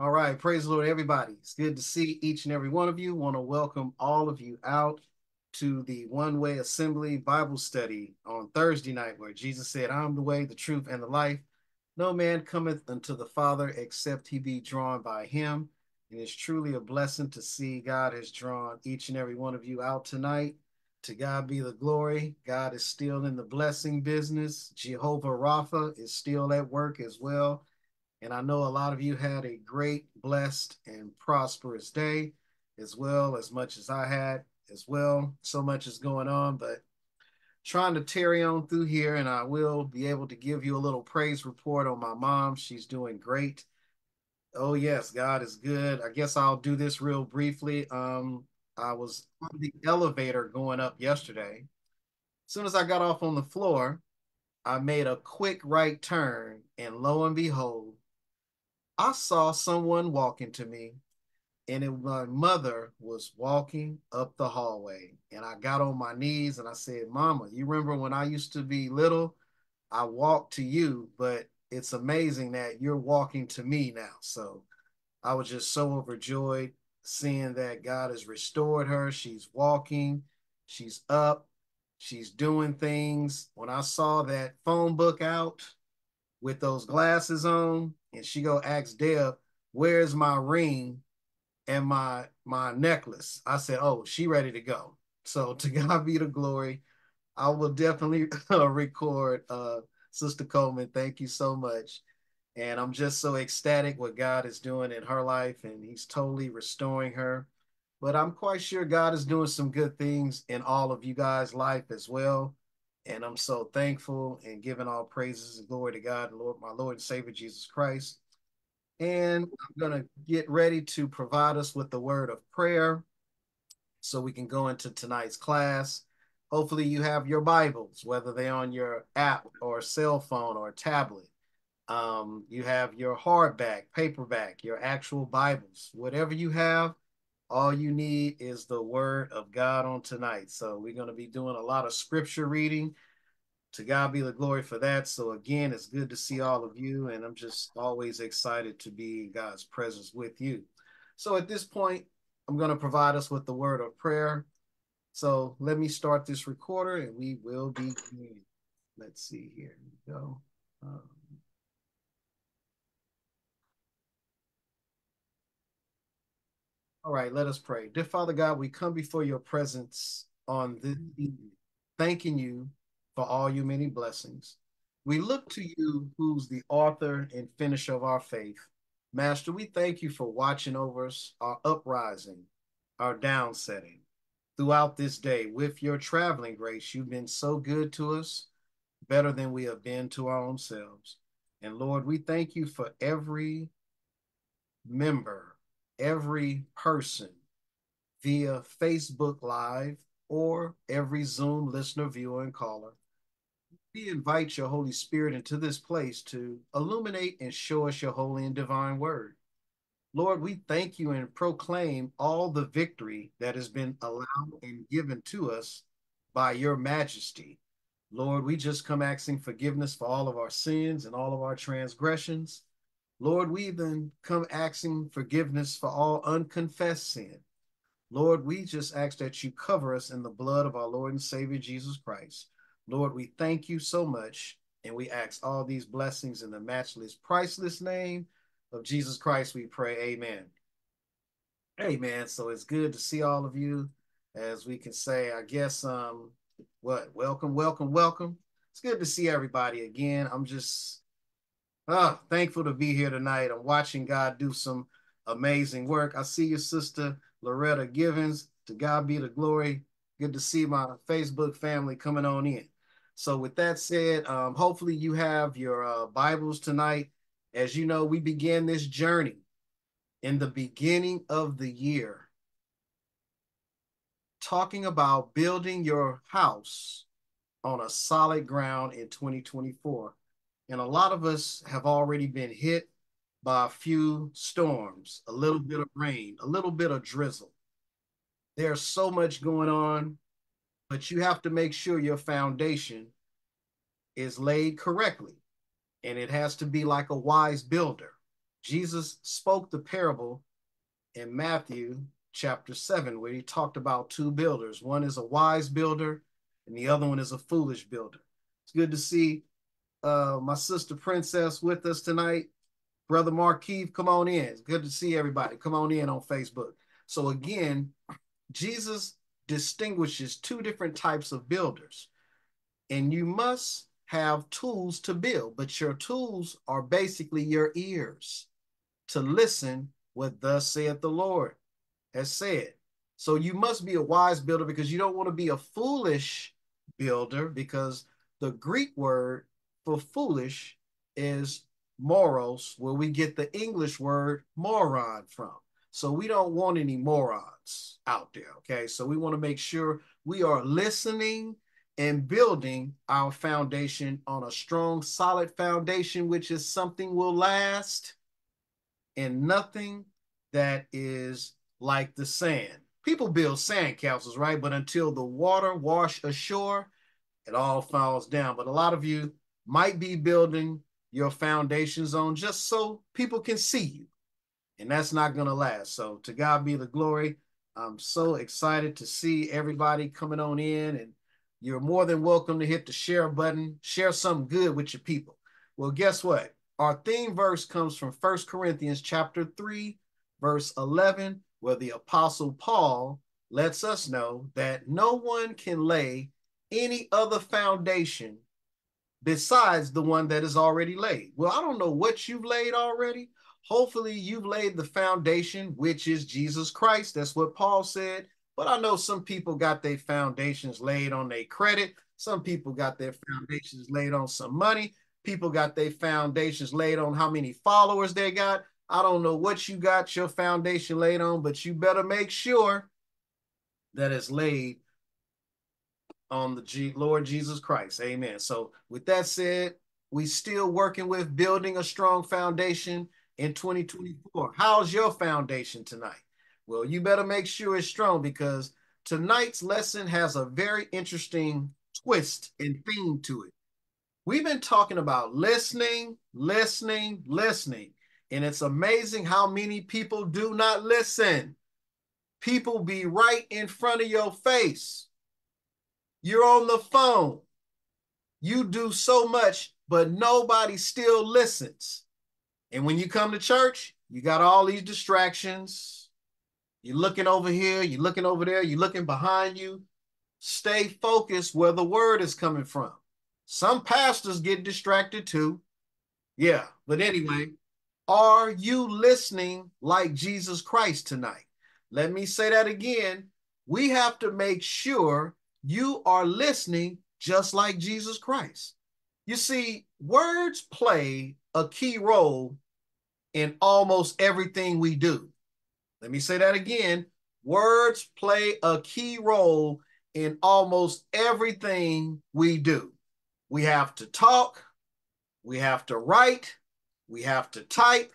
All right. Praise the Lord, everybody. It's good to see each and every one of you. Want to welcome all of you out to the One Way Assembly Bible Study on Thursday night, where Jesus said, "I'm the way, the truth, and the life. No man cometh unto the Father except he be drawn by him." And it's truly a blessing to see God has drawn each and every one of you out tonight. To God be the glory. God is still in the blessing business. Jehovah Rapha is still at work as well. And I know a lot of you had a great, blessed, and prosperous day as well, as much as I had as well. So much is going on, but trying to carry on through here, and I will be able to give you a little praise report on my mom. She's doing great. Oh yes, God is good. I guess I'll do this real briefly. I was on the elevator going up yesterday. As soon as I got off on the floor, I made a quick right turn, and lo and behold, I saw someone walking to me, and my mother was walking up the hallway. And I got on my knees and I said, "Mama, you remember when I used to be little, I walked to you, but it's amazing that you're walking to me now." So I was just so overjoyed seeing that God has restored her. She's walking, she's up, she's doing things. When I saw that phone book out with those glasses on, and she go ask Deb, "Where's my ring and my necklace?" I said, "Oh, she ready to go." So to God be the glory. I will definitely record Sister Coleman. Thank you so much. And I'm just so ecstatic what God is doing in her life, and he's totally restoring her. But I'm quite sure God is doing some good things in all of you guys' life as well. And I'm so thankful and giving all praises and glory to God, my Lord and Savior, Jesus Christ. And I'm going to get ready to provide us with the word of prayer so we can go into tonight's class. Hopefully you have your Bibles, whether they're on your app or cell phone or tablet. You have your hardback, paperback, your actual Bibles. Whatever you have, all you need is the word of God on tonight. So we're going to be doing a lot of scripture reading. To God be the glory for that. So again, it's good to see all of you, and I'm just always excited to be in God's presence with you. So at this point, I'm going to provide us with the word of prayer. So let me start this recorder, and we will be beginning. Let's see, here we go. All right, let us pray. Dear Father God, we come before your presence on this evening, thanking you for all your many blessings. We look to you, who's the author and finisher of our faith. Master, we thank you for watching over us, our uprising, our downsetting. Throughout this day, with your traveling grace, you've been so good to us, better than we have been to our own selves. And Lord, we thank you for every member, every person via Facebook Live or every Zoom listener, viewer, and caller. We invite your Holy Spirit into this place to illuminate and show us your holy and divine word. Lord, we thank you and proclaim all the victory that has been allowed and given to us by your majesty. Lord, we just come asking forgiveness for all of our sins and all of our transgressions. Lord, we even come asking forgiveness for all unconfessed sin. Lord, we just ask that you cover us in the blood of our Lord and Savior, Jesus Christ. Lord, we thank you so much, and we ask all these blessings in the matchless, priceless name of Jesus Christ, we pray. Amen. Amen. So it's good to see all of you. As we can say, I guess, welcome, welcome, welcome. It's good to see everybody again. I'm just thankful to be here tonight. I'm watching God do some amazing work. I see your sister, Loretta Givens. To God be the glory. Good to see my Facebook family coming on in. So with that said, hopefully you have your Bibles tonight. As you know, we began this journey in the beginning of the year, talking about building your house on a solid ground in 2024. And a lot of us have already been hit by a few storms, a little bit of rain, a little bit of drizzle. There's so much going on, but you have to make sure your foundation is laid correctly. And it has to be like a wise builder. Jesus spoke the parable in Matthew chapter 7, where he talked about two builders. One is a wise builder and the other one is a foolish builder. It's good to see my sister Princess with us tonight. Brother Marquis, come on in. It's good to see everybody. Come on in on Facebook. So again, Jesus distinguishes two different types of builders, and you must have tools to build, but your tools are basically your ears to listen what thus saith the Lord has said. So you must be a wise builder, because you don't want to be a foolish builder, because the Greek word for foolish is moros, where we get the English word moron from. So we don't want any morons out there, okay? So we want to make sure we are listening and building our foundation on a strong, solid foundation, which is something will last and nothing that is like the sand. People build sandcastles, right? But until the water wash ashore, it all falls down. But a lot of you might be building your foundations on just so people can see you, and that's not going to last. So to God be the glory. I'm so excited to see everybody coming on in, and you're more than welcome to hit the share button. Share something good with your people. Well, guess what? Our theme verse comes from 1 Corinthians chapter 3, verse 11, where the Apostle Paul lets us know that no one can lay any other foundation besides the one that is already laid. Well, I don't know what you've laid already. Hopefully you've laid the foundation, which is Jesus Christ. That's what Paul said. But I know some people got their foundations laid on their credit. Some people got their foundations laid on some money. People got their foundations laid on how many followers they got. I don't know what you got your foundation laid on, but you better make sure that it's laid on the Lord Jesus Christ. Amen. So with that said, we still working with building a strong foundation in 2024. How's your foundation tonight? Well, you better make sure it's strong, because tonight's lesson has a very interesting twist and theme to it. We've been talking about listening, listening, listening, and it's amazing how many people do not listen. People be right in front of your face. You're on the phone. You do so much, but nobody still listens. And when you come to church, you got all these distractions. You're looking over here, you're looking over there, you're looking behind you. Stay focused where the word is coming from. Some pastors get distracted too. Yeah, but anyway, are you listening like Jesus Christ tonight? Let me say that again. We have to make sure you are listening just like Jesus Christ. You see, words play a key role in almost everything we do. Let me say that again. Words play a key role in almost everything we do. We have to talk, we have to write, we have to type,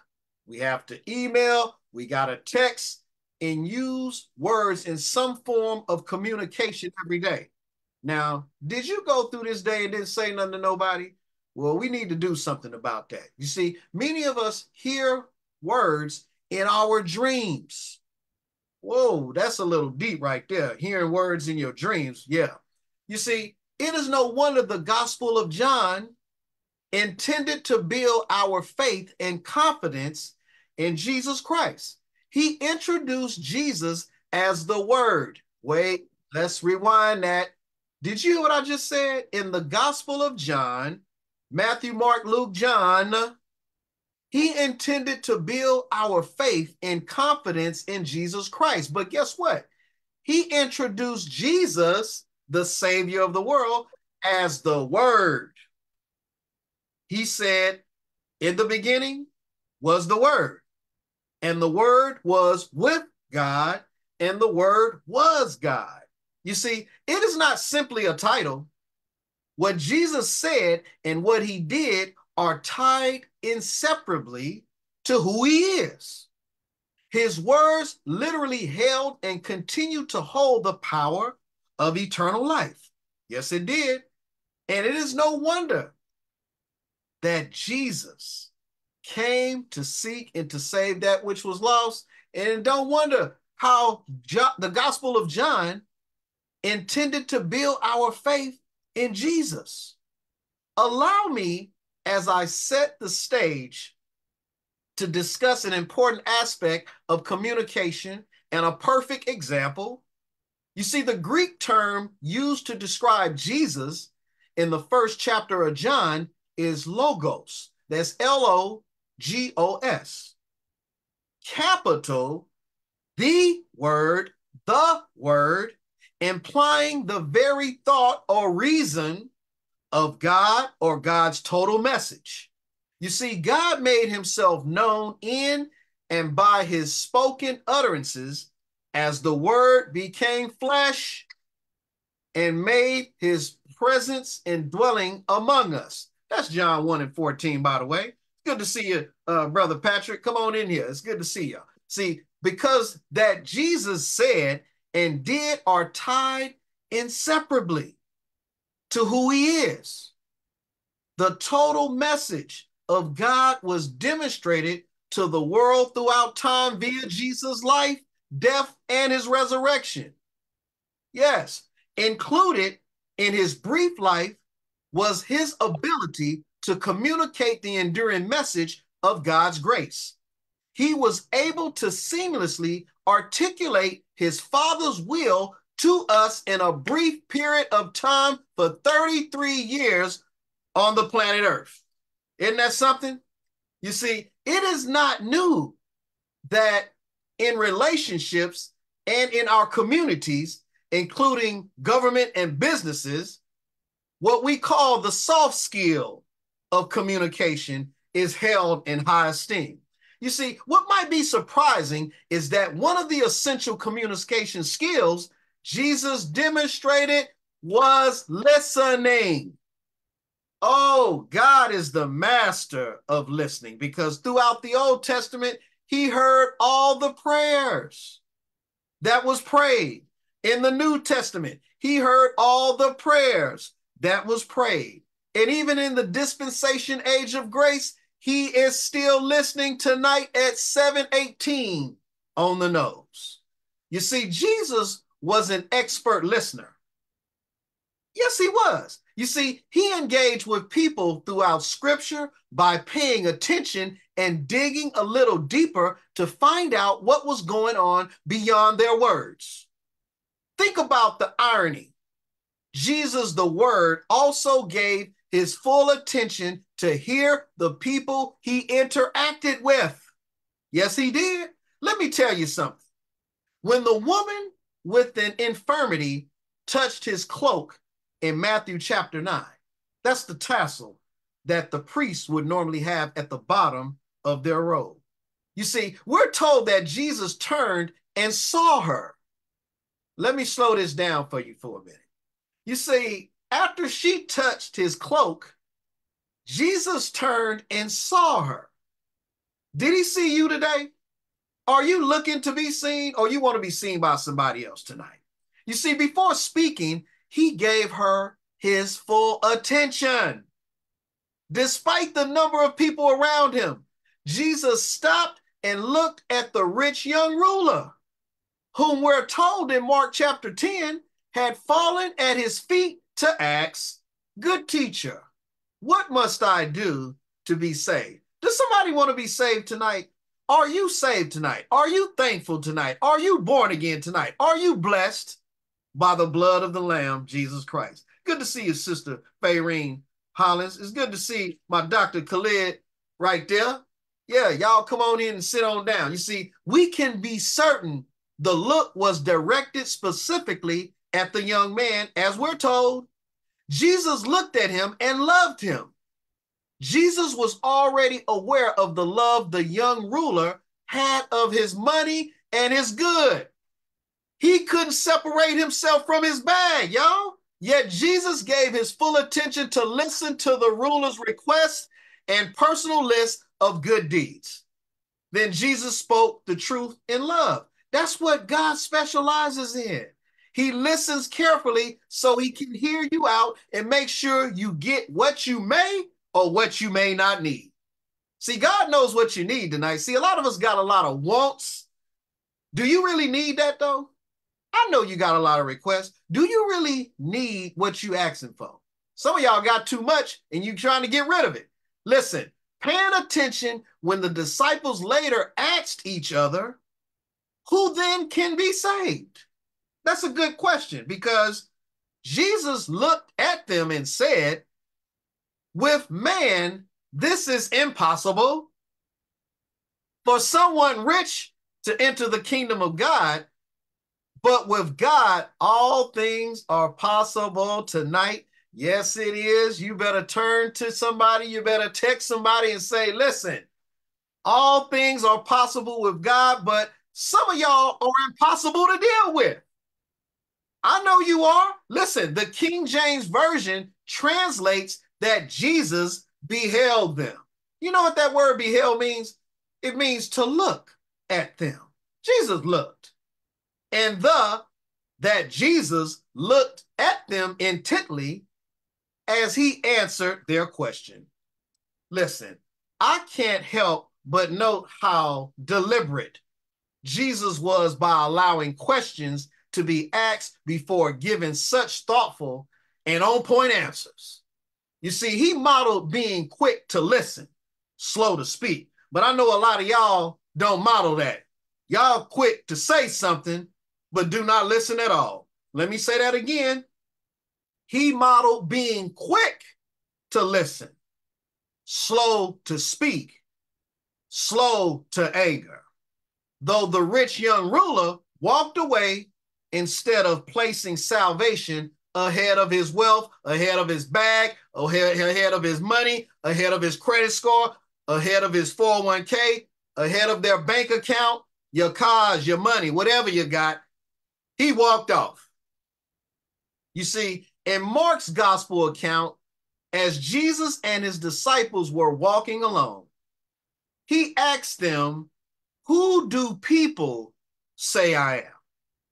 we have to email, we got to text, and use words in some form of communication every day. Now, did you go through this day and didn't say nothing to nobody? Well, we need to do something about that. You see, many of us hear words in our dreams. Whoa, that's a little deep right there, hearing words in your dreams. Yeah. You see, it is no wonder the Gospel of John, intended to build our faith and confidence in Jesus Christ. He introduced Jesus as the Word. Wait, let's rewind that. Did you hear what I just said? In the Gospel of John, Matthew, Mark, Luke, John, he intended to build our faith and confidence in Jesus Christ. But guess what? He introduced Jesus, the Savior of the world, as the Word. He said, in the beginning was the Word, and the Word was with God, and the Word was God. You see, it is not simply a title. What Jesus said and what he did are tied inseparably to who he is. His words literally held and continue to hold the power of eternal life. Yes, it did. And it is no wonder that Jesus came to seek and to save that which was lost. And don't wonder how the Gospel of John intended to build our faith in Jesus. Allow me, as I set the stage, to discuss an important aspect of communication and a perfect example. You see, the Greek term used to describe Jesus in the first chapter of John is logos. That's L-O-G-O-S. Capital, the word, implying the very thought or reason of God or God's total message. You see, God made himself known in and by his spoken utterances as the word became flesh and made his presence and dwelling among us. That's John 1:14, by the way. Good to see you, Brother Patrick. Come on in here. It's good to see you. See, because that Jesus said and did are tied inseparably to who he is. The total message of God was demonstrated to the world throughout time via Jesus' life, death, and his resurrection. Yes, included in his brief life was his ability to communicate the enduring message of God's grace. He was able to seamlessly articulate his Father's will to us in a brief period of time for 33 years on the planet Earth. Isn't that something? You see, it is not new that in relationships and in our communities, including government and businesses, what we call the soft skill of communication is held in high esteem. You see, what might be surprising is that one of the essential communication skills Jesus demonstrated was listening. Oh, God is the master of listening, because throughout the Old Testament, he heard all the prayers that was prayed. In the New Testament, he heard all the prayers that was prayed. And even in the dispensation age of grace, he is still listening tonight at 7:18 on the nose. You see, Jesus was an expert listener. Yes, he was. You see, he engaged with people throughout Scripture by paying attention and digging a little deeper to find out what was going on beyond their words. Think about the irony. Jesus, the Word, also gave his full attention to hear the people he interacted with. Yes, he did. Let me tell you something. When the woman with an infirmity touched his cloak in Matthew chapter 9, that's the tassel that the priests would normally have at the bottom of their robe. You see, we're told that Jesus turned and saw her. Let me slow this down for you for a minute. You see, after she touched his cloak, Jesus turned and saw her. Did he see you today? Are you looking to be seen, or you want to be seen by somebody else tonight? You see, before speaking, he gave her his full attention. Despite the number of people around him, Jesus stopped and looked at the rich young ruler, whom we're told in Mark chapter 10, had fallen at his feet to ask, "Good teacher, what must I do to be saved?" Does somebody want to be saved tonight? Are you saved tonight? Are you thankful tonight? Are you born again tonight? Are you blessed by the blood of the Lamb, Jesus Christ? Good to see you, Sister Fairene Hollins. It's good to see my Dr. Khalid right there. Yeah, y'all come on in and sit on down. You see, we can be certain the look was directed specifically at the young man, as we're told. Jesus looked at him and loved him. Jesus was already aware of the love the young ruler had of his money and his good. He couldn't separate himself from his bag, y'all. Yet Jesus gave his full attention to listen to the ruler's request and personal list of good deeds. Then Jesus spoke the truth in love. That's what God specializes in. He listens carefully so he can hear you out and make sure you get what you may or what you may not need. See, God knows what you need tonight. See, a lot of us got a lot of wants. Do you really need that, though? I know you got a lot of requests. Do you really need what you asking for? Some of y'all got too much and you trying to get rid of it. Listen, paying attention when the disciples later asked each other, who then can be saved? That's a good question, because Jesus looked at them and said, with man, this is impossible. For someone rich to enter the kingdom of God, but with God, all things are possible tonight. Yes, it is. You better turn to somebody. You better text somebody and say, listen, all things are possible with God, but some of y'all are impossible to deal with. I know you are. Listen, the King James Version translates that Jesus beheld them. You know what that word beheld means? It means to look at them. Jesus looked. And that Jesus looked at them intently as he answered their question. Listen, I can't help but note how deliberate Jesus was by allowing questions to be asked before giving such thoughtful and on-point answers. You see, he modeled being quick to listen, slow to speak. But I know a lot of y'all don't model that. Y'all quick to say something, but do not listen at all. Let me say that again. He modeled being quick to listen, slow to speak, slow to anger. Though the rich young ruler walked away instead of placing salvation ahead of his wealth, ahead of his bag, ahead of his money, ahead of his credit score, ahead of his 401k, ahead of their bank account, your cars, your money, whatever you got, he walked off. You see, in Mark's gospel account, as Jesus and his disciples were walking along, he asked them, who do people say I am?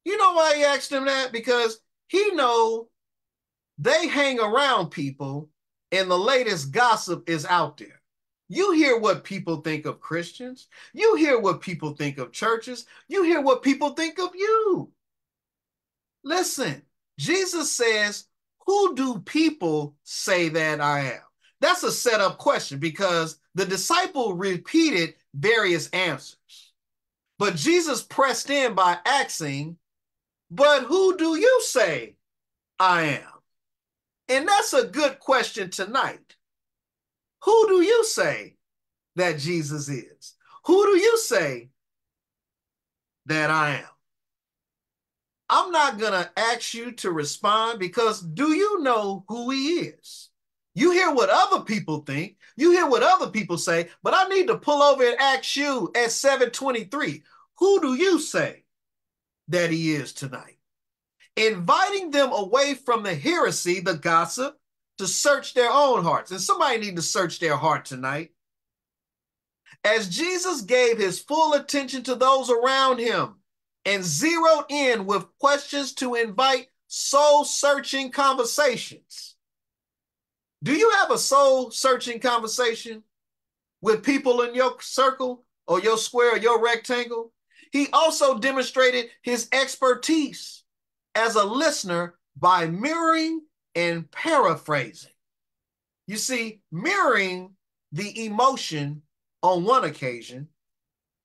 You know why he asked them that? Because he know they hang around people and the latest gossip is out there. You hear what people think of Christians. You hear what people think of churches. You hear what people think of you. Listen, Jesus says, who do people say that I am? That's a setup question because the disciple repeated various answers. But Jesus pressed in by asking, but who do you say I am? And that's a good question tonight. Who do you say that Jesus is? Who do you say that I am? I'm not going to ask you to respond because do you know who he is? You hear what other people think. You hear what other people say, but I need to pull over and ask you at 7:23, who do you say that he is tonight? Inviting them away from the heresy, the gossip, to search their own hearts. And somebody need to search their heart tonight. As Jesus gave his full attention to those around him and zeroed in with questions to invite soul-searching conversations. Do you have a soul-searching conversation with people in your circle or your square or your rectangle? He also demonstrated his expertise as a listener by mirroring and paraphrasing. You see, mirroring the emotion on one occasion,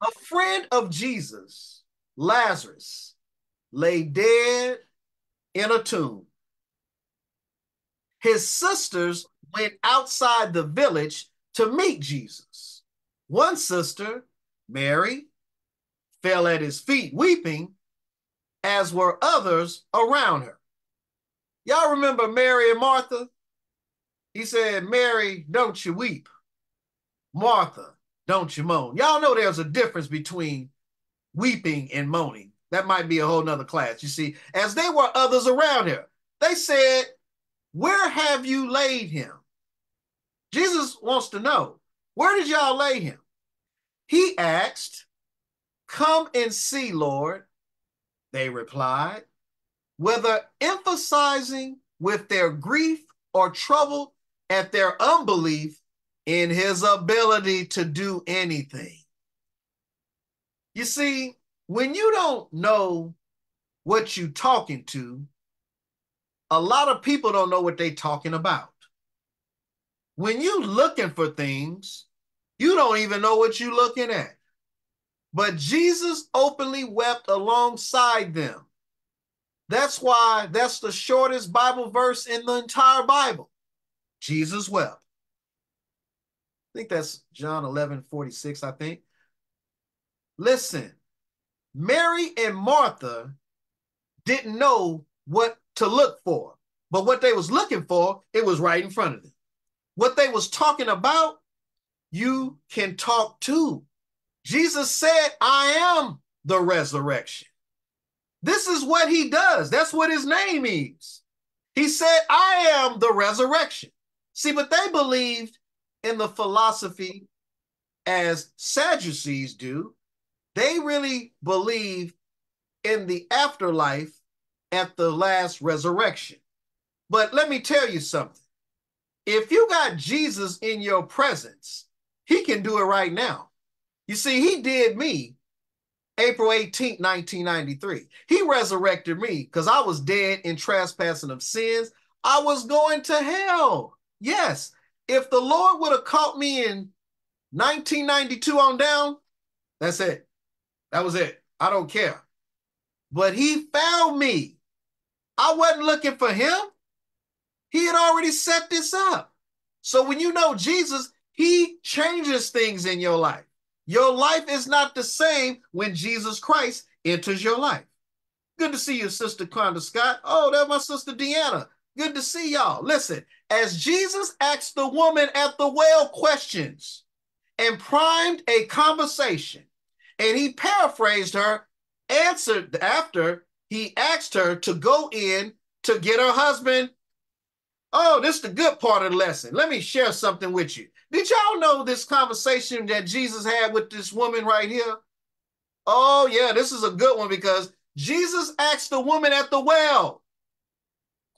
a friend of Jesus, Lazarus, lay dead in a tomb. His sisters went outside the village to meet Jesus. One sister, Mary, fell at his feet weeping, as were others around her. Y'all remember Mary and Martha? He said, Mary, don't you weep. Martha, don't you moan. Y'all know there's a difference between weeping and moaning. That might be a whole nother class. You see, as there were others around her, they said, where have you laid him? Jesus wants to know, where did y'all lay him? He asked, come and see, Lord. They replied. Whether emphasizing with their grief or trouble at their unbelief in his ability to do anything. You see, when you don't know what you're talking to, a lot of people don't know what they're talking about. When you're looking for things, you don't even know what you're looking at. But Jesus openly wept alongside them. That's why that's the shortest Bible verse in the entire Bible. Jesus wept. I think that's John 11:46, I think. Listen, Mary and Martha didn't know what to look for, but what they was looking for, it was right in front of them. What they was talking about, you can talk to. Jesus said, I am the resurrection. This is what he does. That's what his name is. He said, I am the resurrection. See, but they believed in the philosophy as Sadducees do. They really believe in the afterlife at the last resurrection. But let me tell you something. If you got Jesus in your presence, he can do it right now. You see, he did me April 18th, 1993. He resurrected me because I was dead in trespassing of sins. I was going to hell. Yes, if the Lord would have caught me in 1992 on down, that's it. That was it. I don't care. But he found me. I wasn't looking for him. He had already set this up. So when you know Jesus, he changes things in your life. Your life is not the same when Jesus Christ enters your life. Good to see you, Sister Conda Scott. Oh, that's my sister Deanna. Good to see y'all. Listen, as Jesus asked the woman at the well questions and primed a conversation, and he paraphrased her, answered after he asked her to go in to get her husband. Oh, this is the good part of the lesson. Let me share something with you. Did y'all know this conversation that Jesus had with this woman right here? Oh, yeah, this is a good one because Jesus asked the woman at the well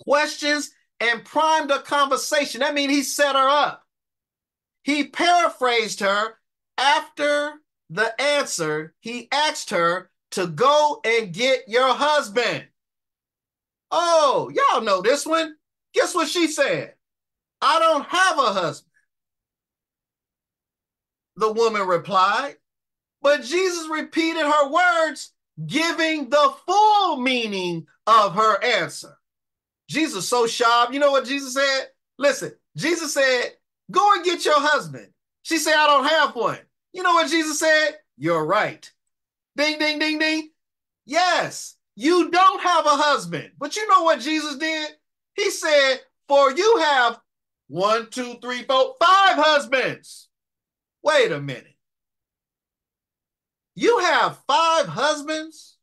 questions and primed a conversation. That means he set her up. He paraphrased her after the answer. He asked her to go and get your husband. Oh, y'all know this one. Guess what she said? I don't have a husband. The woman replied, but Jesus repeated her words, giving the full meaning of her answer. Jesus so sharp. You know what Jesus said? Listen, Jesus said, go and get your husband. She said, I don't have one. You know what Jesus said? You're right. Ding, ding, ding, ding. Yes, you don't have a husband. But you know what Jesus did? He said, for you have 5 husbands. Wait a minute. You have 5 husbands?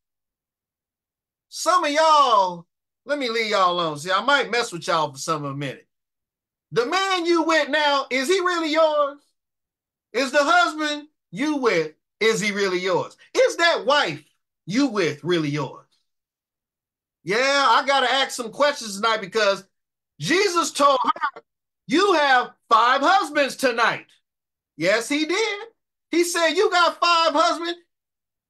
Some of y'all, let me leave y'all alone. See, I might mess with y'all for a minute. The man you with now, is he really yours? Is the husband you with, is he really yours? Is that wife you with really yours? Yeah, I got to ask some questions tonight because Jesus told her, you have 5 husbands tonight. Yes, he did. He said, you got 5 husbands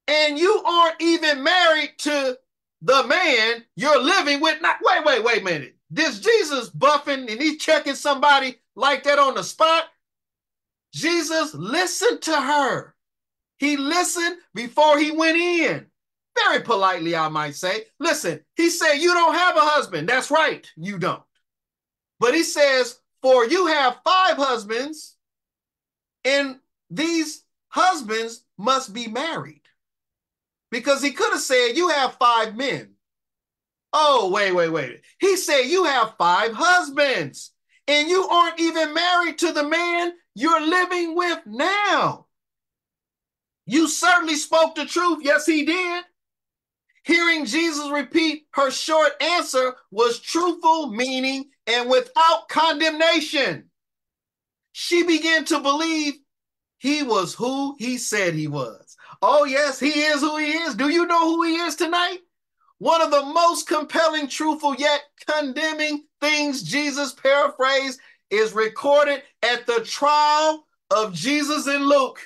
and you aren't even married to the man you're living with. Now, wait a minute. This Jesus buffing and he's checking somebody like that on the spot. Jesus listened to her. He listened before he went in. Very politely, I might say. Listen, he said, you don't have a husband. That's right, you don't. But he says, for you have 5 husbands. And these husbands must be married because he could have said, you have 5 men. Oh, wait. He said, you have 5 husbands and you aren't even married to the man you're living with now. You certainly spoke the truth. Yes, he did. Hearing Jesus repeat her short answer was truthful, meaning, and without condemnation. She began to believe he was who he said he was. Oh, yes, he is who he is. Do you know who he is tonight? One of the most compelling, truthful, yet condemning things Jesus paraphrased is recorded at the trial of Jesus in Luke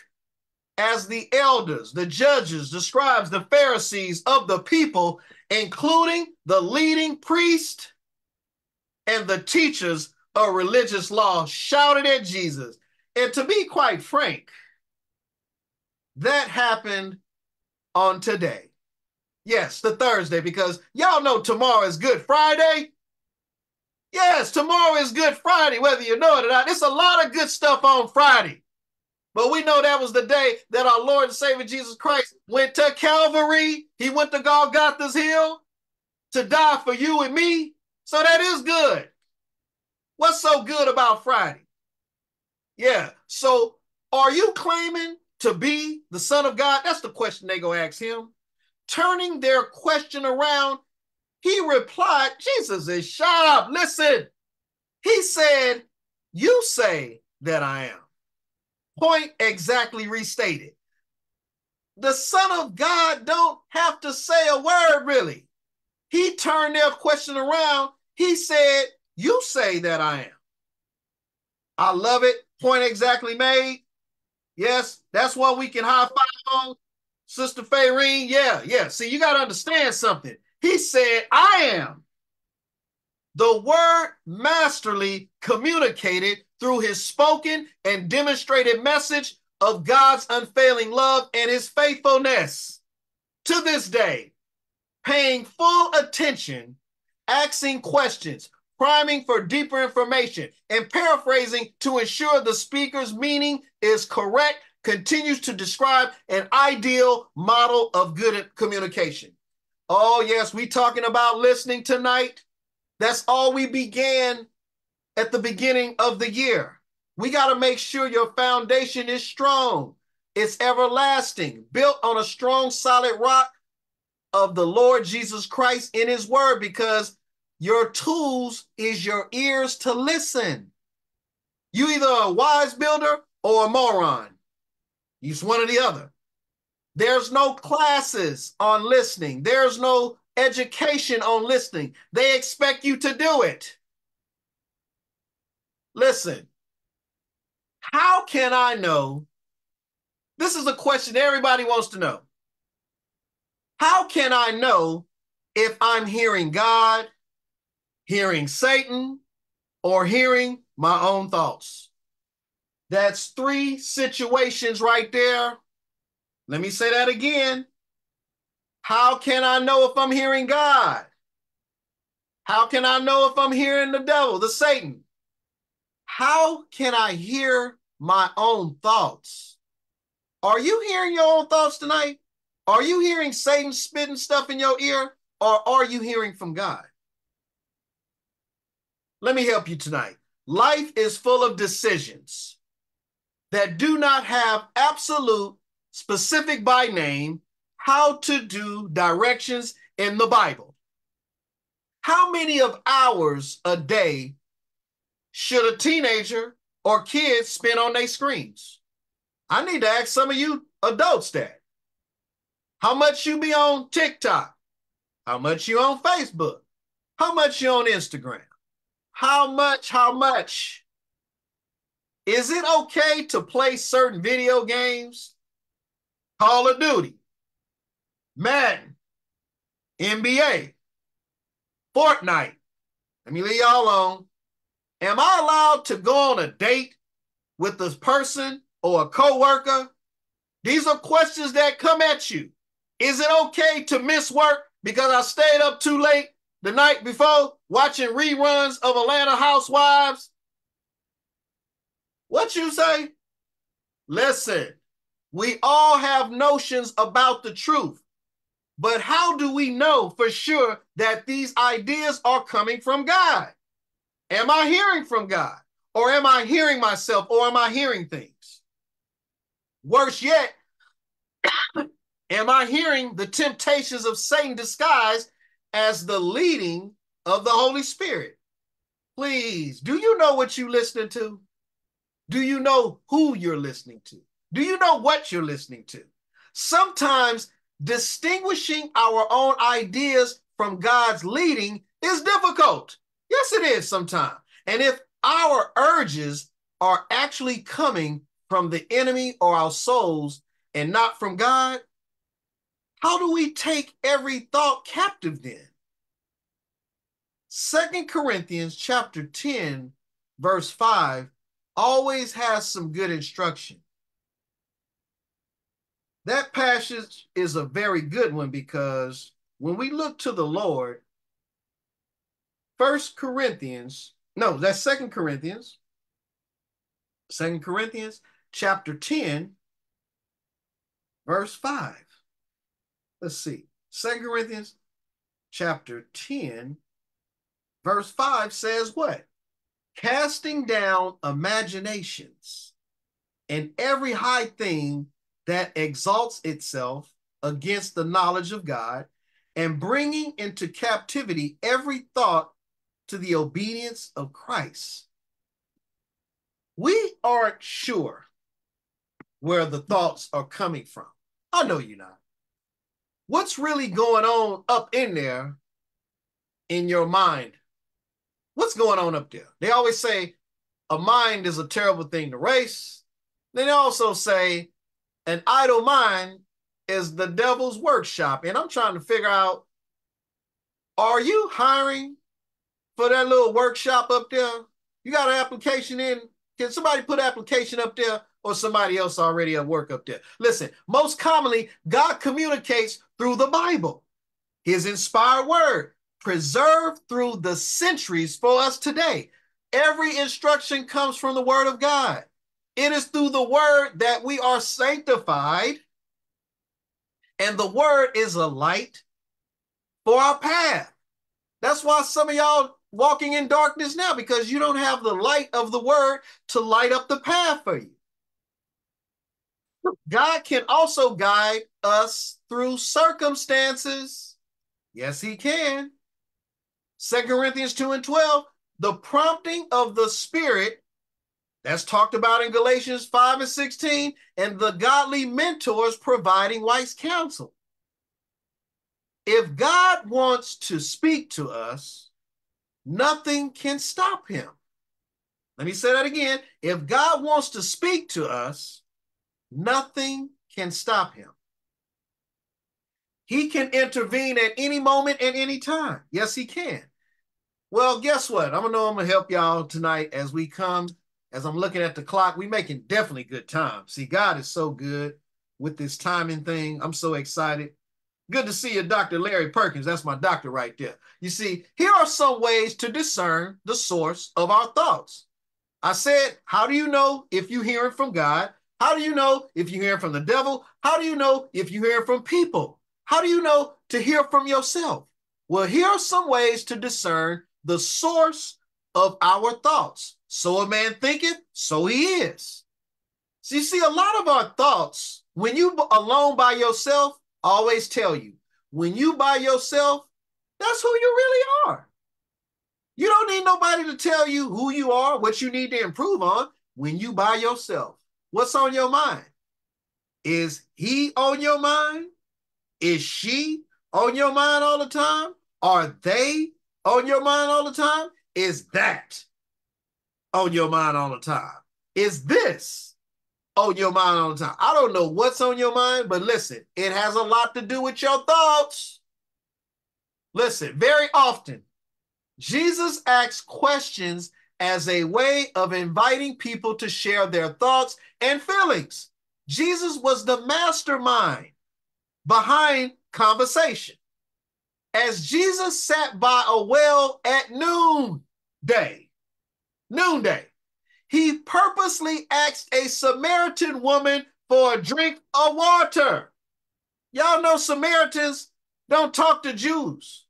as the elders, the judges, the scribes, the Pharisees of the people, including the leading priest and the teachers of religious law, shouted at Jesus. And to be quite frank, that happened on today. Yes, the Thursday, because y'all know tomorrow is Good Friday. Yes, tomorrow is Good Friday, whether you know it or not. It's a lot of good stuff on Friday. But we know that was the day that our Lord and Savior Jesus Christ went to Calvary. He went to Golgotha's Hill to die for you and me. So that is good. What's so good about Friday? Yeah. So are you claiming to be the Son of God? That's the question they go ask him. Turning their question around, he replied, Jesus is shut up. Listen, he said, you say that I am. Point exactly restated. The Son of God don't have to say a word, really. He turned their question around. He said, you say that I am. I love it. Point exactly made. Yes, that's what we can high five on. Sister Fairene, yeah. See, you got to understand something. He said, I am. The word masterly communicated through his spoken and demonstrated message of God's unfailing love and his faithfulness. To this day, paying full attention, asking questions, priming for deeper information, and paraphrasing to ensure the speaker's meaning is correct continues to describe an ideal model of good communication. Oh, yes, we're talking about listening tonight. That's all we began at the beginning of the year. We got to make sure your foundation is strong. It's everlasting, built on a strong, solid rock of the Lord Jesus Christ in his word, because your tools is your ears to listen. You either a wise builder or a moron. It's one or the other. There's no classes on listening. There's no education on listening. They expect you to do it. Listen, how can I know? This is a question everybody wants to know. How can I know if I'm hearing God, hearing Satan, or hearing my own thoughts? That's three situations right there. Let me say that again. How can I know if I'm hearing God? How can I know if I'm hearing the devil, the Satan? How can I hear my own thoughts? Are you hearing your own thoughts tonight? Are you hearing Satan spitting stuff in your ear? Or are you hearing from God? Let me help you tonight. Life is full of decisions that do not have absolute, specific by name, how to do directions in the Bible. How many of hours a day should a teenager or kids spend on their screens? I need to ask some of you adults that. How much you be on TikTok? How much you on Facebook? How much you on Instagram? How much? Is it okay to play certain video games? Call of Duty, Madden, NBA, Fortnite. Let me leave y'all alone. Am I allowed to go on a date with this person or a coworker? These are questions that come at you. Is it okay to miss work because I stayed up too late the night before watching reruns of Atlanta Housewives? What you say? Listen, we all have notions about the truth, but how do we know for sure that these ideas are coming from God? Am I hearing from God? Or am I hearing myself? Or am I hearing things? Worse yet, am I hearing the temptations of Satan disguised as the leading of the Holy Spirit? Please, do you know what you're listening to? Do you know who you're listening to? Do you know what you're listening to? Sometimes distinguishing our own ideas from God's leading is difficult. Yes, it is sometimes. And if our urges are actually coming from the enemy or our souls and not from God, how do we take every thought captive then? 2 Corinthians chapter 10, verse 5, always has some good instruction. That passage is a very good one because when we look to the Lord, 2 Corinthians chapter 10, verse 5. Let's see. 2 Corinthians chapter 10, verse 5 says what? Casting down imaginations and every high thing that exalts itself against the knowledge of God, and bringing into captivity every thought to the obedience of Christ. We aren't sure where the thoughts are coming from. I know you're not. What's really going on up in there in your mind? What's going on up there? They always say a mind is a terrible thing to race. They also say an idle mind is the devil's workshop. And I'm trying to figure out, are you hiring for that little workshop up there? You got an application in? Can somebody put application up there, or somebody else already at work up there? Listen, most commonly, God communicates through the Bible, his inspired word, preserved through the centuries for us today. Every instruction comes from the word of God. It is through the word that we are sanctified, and the word is a light for our path. That's why some of y'all walking in darkness now, because you don't have the light of the word to light up the path for you. God can also guide us through circumstances. Yes, he can. 2 Corinthians 2 and 12, the prompting of the Spirit, that's talked about in Galatians 5 and 16, and the godly mentors providing wise counsel. If God wants to speak to us, nothing can stop him. Let me say that again. If God wants to speak to us, nothing can stop him. He can intervene at any moment, at any time. Yes, he can. Well, guess what? I'm going to help y'all tonight as we come. As I'm looking at the clock, we're making definitely good time. See, God is so good with this timing thing. I'm so excited. Good to see you, Dr. Larry Perkins. That's my doctor right there. You see, here are some ways to discern the source of our thoughts. I said, how do you know if you're hearing from God? How do you know if you're hearing from the devil? How do you know if you're hearing from people? How do you know to hear from yourself? Well, here are some ways to discern the source of our thoughts. So a man thinketh, so he is. So you see, a lot of our thoughts, when you alone by yourself, I always tell you, when you by yourself, that's who you really are. You don't need nobody to tell you who you are, what you need to improve on. When you by yourself, what's on your mind? Is he on your mind? Is she on your mind all the time? Are they on your mind all the time? Is that on your mind all the time? Is this on your mind all the time? I don't know what's on your mind, but listen, it has a lot to do with your thoughts. Listen, very often, Jesus asks questions as a way of inviting people to share their thoughts and feelings. Jesus was the mastermind behind conversation. As Jesus sat by a well at noonday, he purposely asked a Samaritan woman for a drink of water. Y'all know Samaritans don't talk to Jews.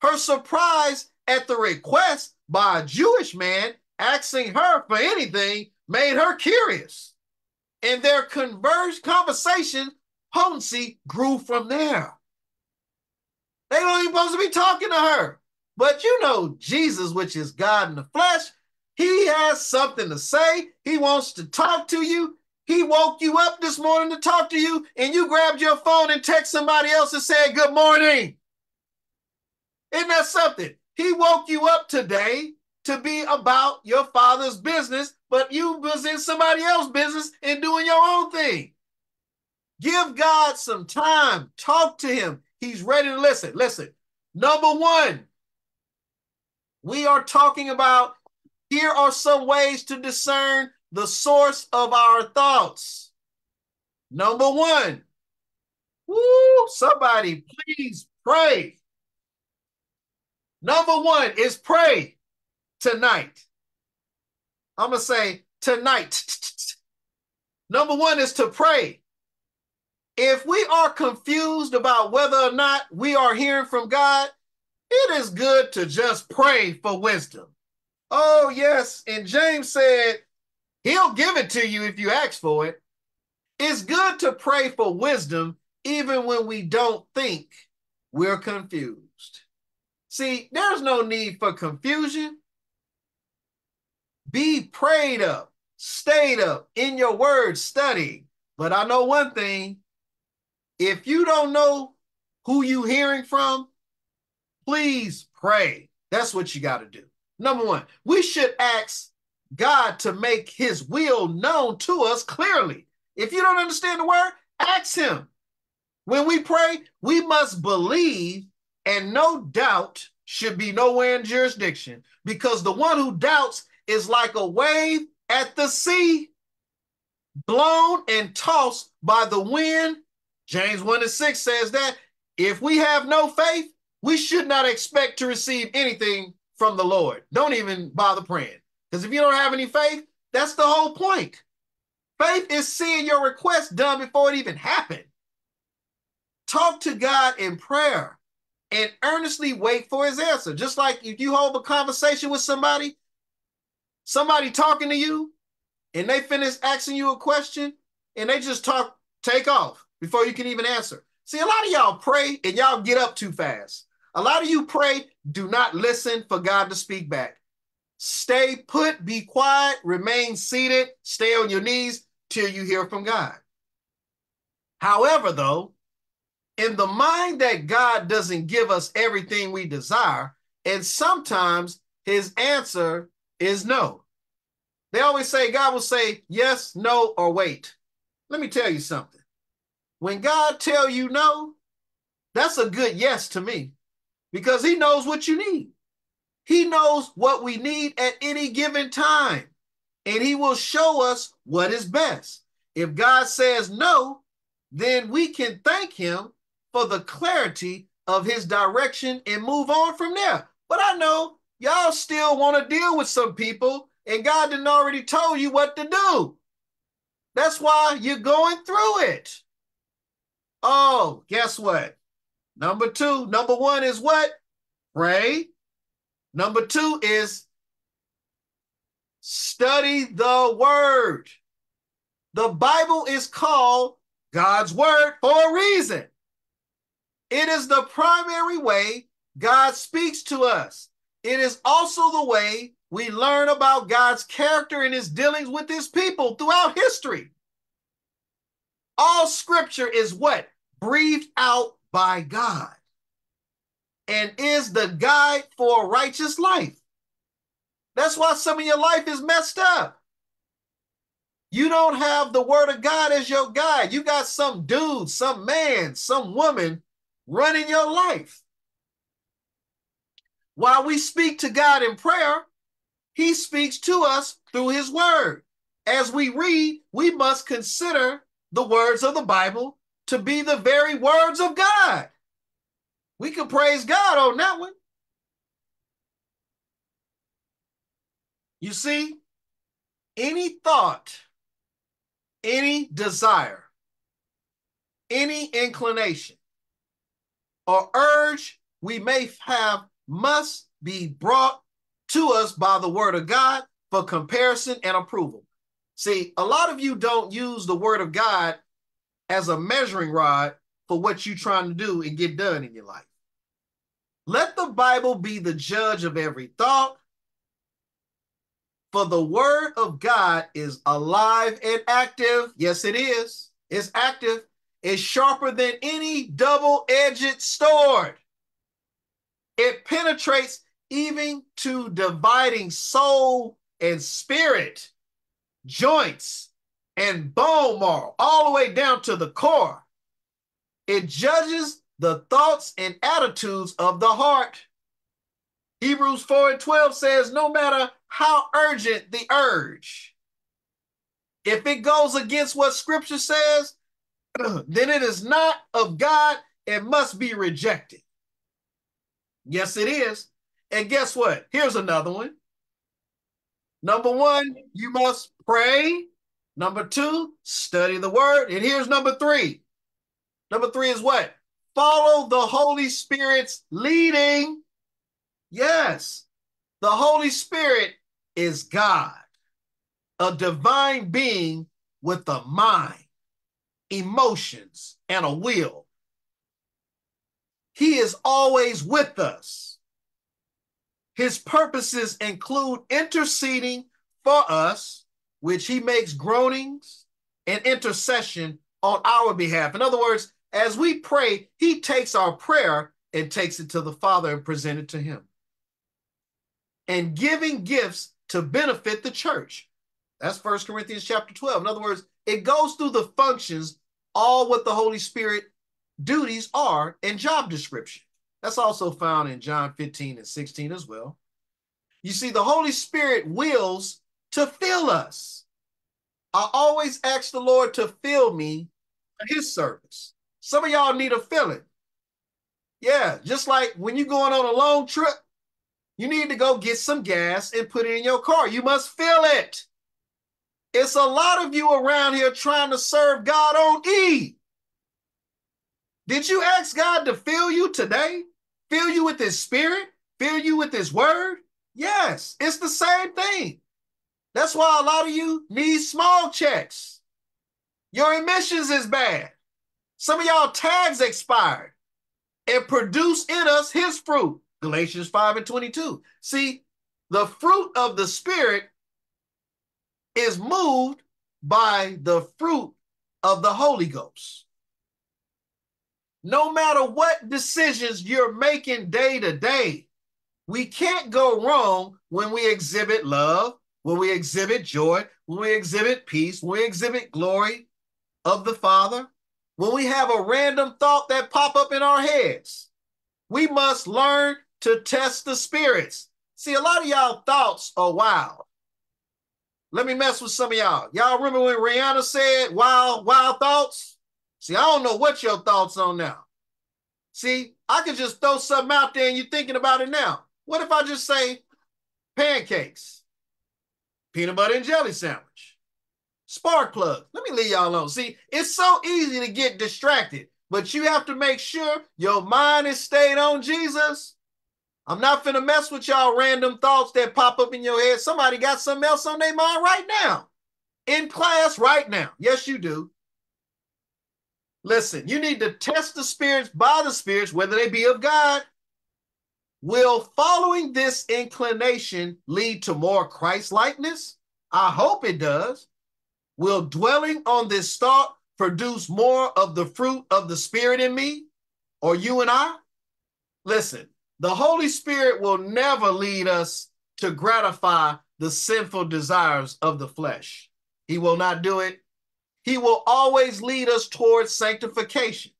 Her surprise at the request by a Jewish man asking her for anything made her curious. And their conversation potency grew from there. They don't even supposed to be talking to her. But you know Jesus, which is God in the flesh, he has something to say. He wants to talk to you. He woke you up this morning to talk to you, and you grabbed your phone and text somebody else and said, good morning. Isn't that something? He woke you up today to be about your father's business, but you was in somebody else's business and doing your own thing. Give God some time. Talk to him. He's ready to listen. Listen, number one, we are talking about here are some ways to discern the source of our thoughts. Number one, woo, somebody please pray. Number one is pray tonight. I'm going to say tonight. Number one is to pray. If we are confused about whether or not we are hearing from God, it is good to just pray for wisdom. Oh, yes. And James said, he'll give it to you if you ask for it. It's good to pray for wisdom even when we don't think we're confused. See, there's no need for confusion. Be prayed up, stayed up in your word, study. But I know one thing. If you don't know who you're hearing from, please pray. That's what you got to do. Number one, we should ask God to make his will known to us clearly. If you don't understand the word, ask him. When we pray, we must believe, and no doubt should be nowhere in jurisdiction, because the one who doubts is like a wave at the sea, blown and tossed by the wind. James 1:6 says that if we have no faith, we should not expect to receive anything from the Lord. Don't even bother praying, because if you don't have any faith, that's the whole point. Faith is seeing your request done before it even happened. Talk to God in prayer and earnestly wait for his answer. Just like if you hold a conversation with somebody talking to you, and they finish asking you a question, and they just take off before you can even answer. See, a lot of y'all pray and y'all get up too fast. A lot of you pray, do not listen for God to speak back. Stay put, be quiet, remain seated, stay on your knees till you hear from God. However, though, in the mind that God doesn't give us everything we desire, and sometimes his answer is no. They always say God will say yes, no, or wait. Let me tell you something. When God tells you no, that's a good yes to me, because he knows what you need. He knows what we need at any given time, and he will show us what is best. If God says no, then we can thank him for the clarity of his direction and move on from there. But I know y'all still want to deal with some people, and God didn't already tell you what to do. That's why you're going through it. Oh, guess what? Number two, number one is what? Pray. Number two is study the word. The Bible is called God's word for a reason. It is the primary way God speaks to us. It is also the way we learn about God's character and his dealings with his people throughout history. All scripture is what? Breathed out by God, and is the guide for a righteous life. That's why some of your life is messed up. You don't have the word of God as your guide. You got some dude, some man, some woman running your life. While we speak to God in prayer, he speaks to us through his word. As we read, we must consider the words of the Bible to be the very words of God. We can praise God on that one. You see, any thought, any desire, any inclination or urge we may have must be brought to us by the word of God for comparison and approval. See, a lot of you don't use the word of God as a measuring rod for what you're trying to do and get done in your life. Let the Bible be the judge of every thought, for the word of God is alive and active. Yes, it is. It's active. It's sharper than any double-edged sword. It penetrates even to dividing soul and spirit, joints and bone marrow, all the way down to the core. It judges the thoughts and attitudes of the heart. Hebrews 4:12 says, no matter how urgent the urge, if it goes against what Scripture says, then it is not of God and must be rejected. Yes, it is. And guess what? Here's another one. Number one, you must pray. Number two, study the word. And here's number three. Number three is what? Follow the Holy Spirit's leading. Yes, the Holy Spirit is God, a divine being with a mind, emotions, and a will. He is always with us. His purposes include interceding for us, which he makes groanings and intercession on our behalf. In other words, as we pray, he takes our prayer and takes it to the Father and presents it to him. And giving gifts to benefit the church. That's 1 Corinthians chapter 12. In other words, it goes through the functions, all what the Holy Spirit duties are and job description. That's also found in John 15 and 16 as well. You see, the Holy Spirit wills to fill us. I always ask the Lord to fill me for his service. Some of y'all need a filling. Yeah, just like when you're going on a long trip, you need to go get some gas and put it in your car. You must fill it. It's a lot of you around here trying to serve God on E. Did you ask God to fill you today? Fill you with his spirit? Fill you with his word? Yes, it's the same thing. That's why a lot of you need small checks. Your emissions is bad. Some of y'all tags expired. And produce in us his fruit. Galatians 5 and 22. See, the fruit of the Spirit is moved by the fruit of the Holy Ghost. No matter what decisions you're making day to day, we can't go wrong when we exhibit love, when we exhibit joy, when we exhibit peace, when we exhibit glory of the Father. When we have a random thought that pop up in our heads, we must learn to test the spirits. See, a lot of y'all thoughts are wild. Let me mess with some of y'all. Y'all remember when Rihanna said wild, wild thoughts? See, I don't know what your thoughts on now. See, I could just throw something out there and you're thinking about it now. What if I just say pancakes, peanut butter and jelly sandwich? Spark plug. Let me leave y'all alone. See, it's so easy to get distracted, but you have to make sure your mind is stayed on Jesus. I'm not finna mess with y'all random thoughts that pop up in your head. Somebody got something else on their mind right now. In class right now. Yes, you do. Listen, you need to test the spirits by the spirits, whether they be of God. Will following this inclination lead to more Christ-likeness? I hope it does. Will dwelling on this thought produce more of the fruit of the Spirit in me or you and I? Listen, the Holy Spirit will never lead us to gratify the sinful desires of the flesh. He will not do it. He will always lead us towards sanctification.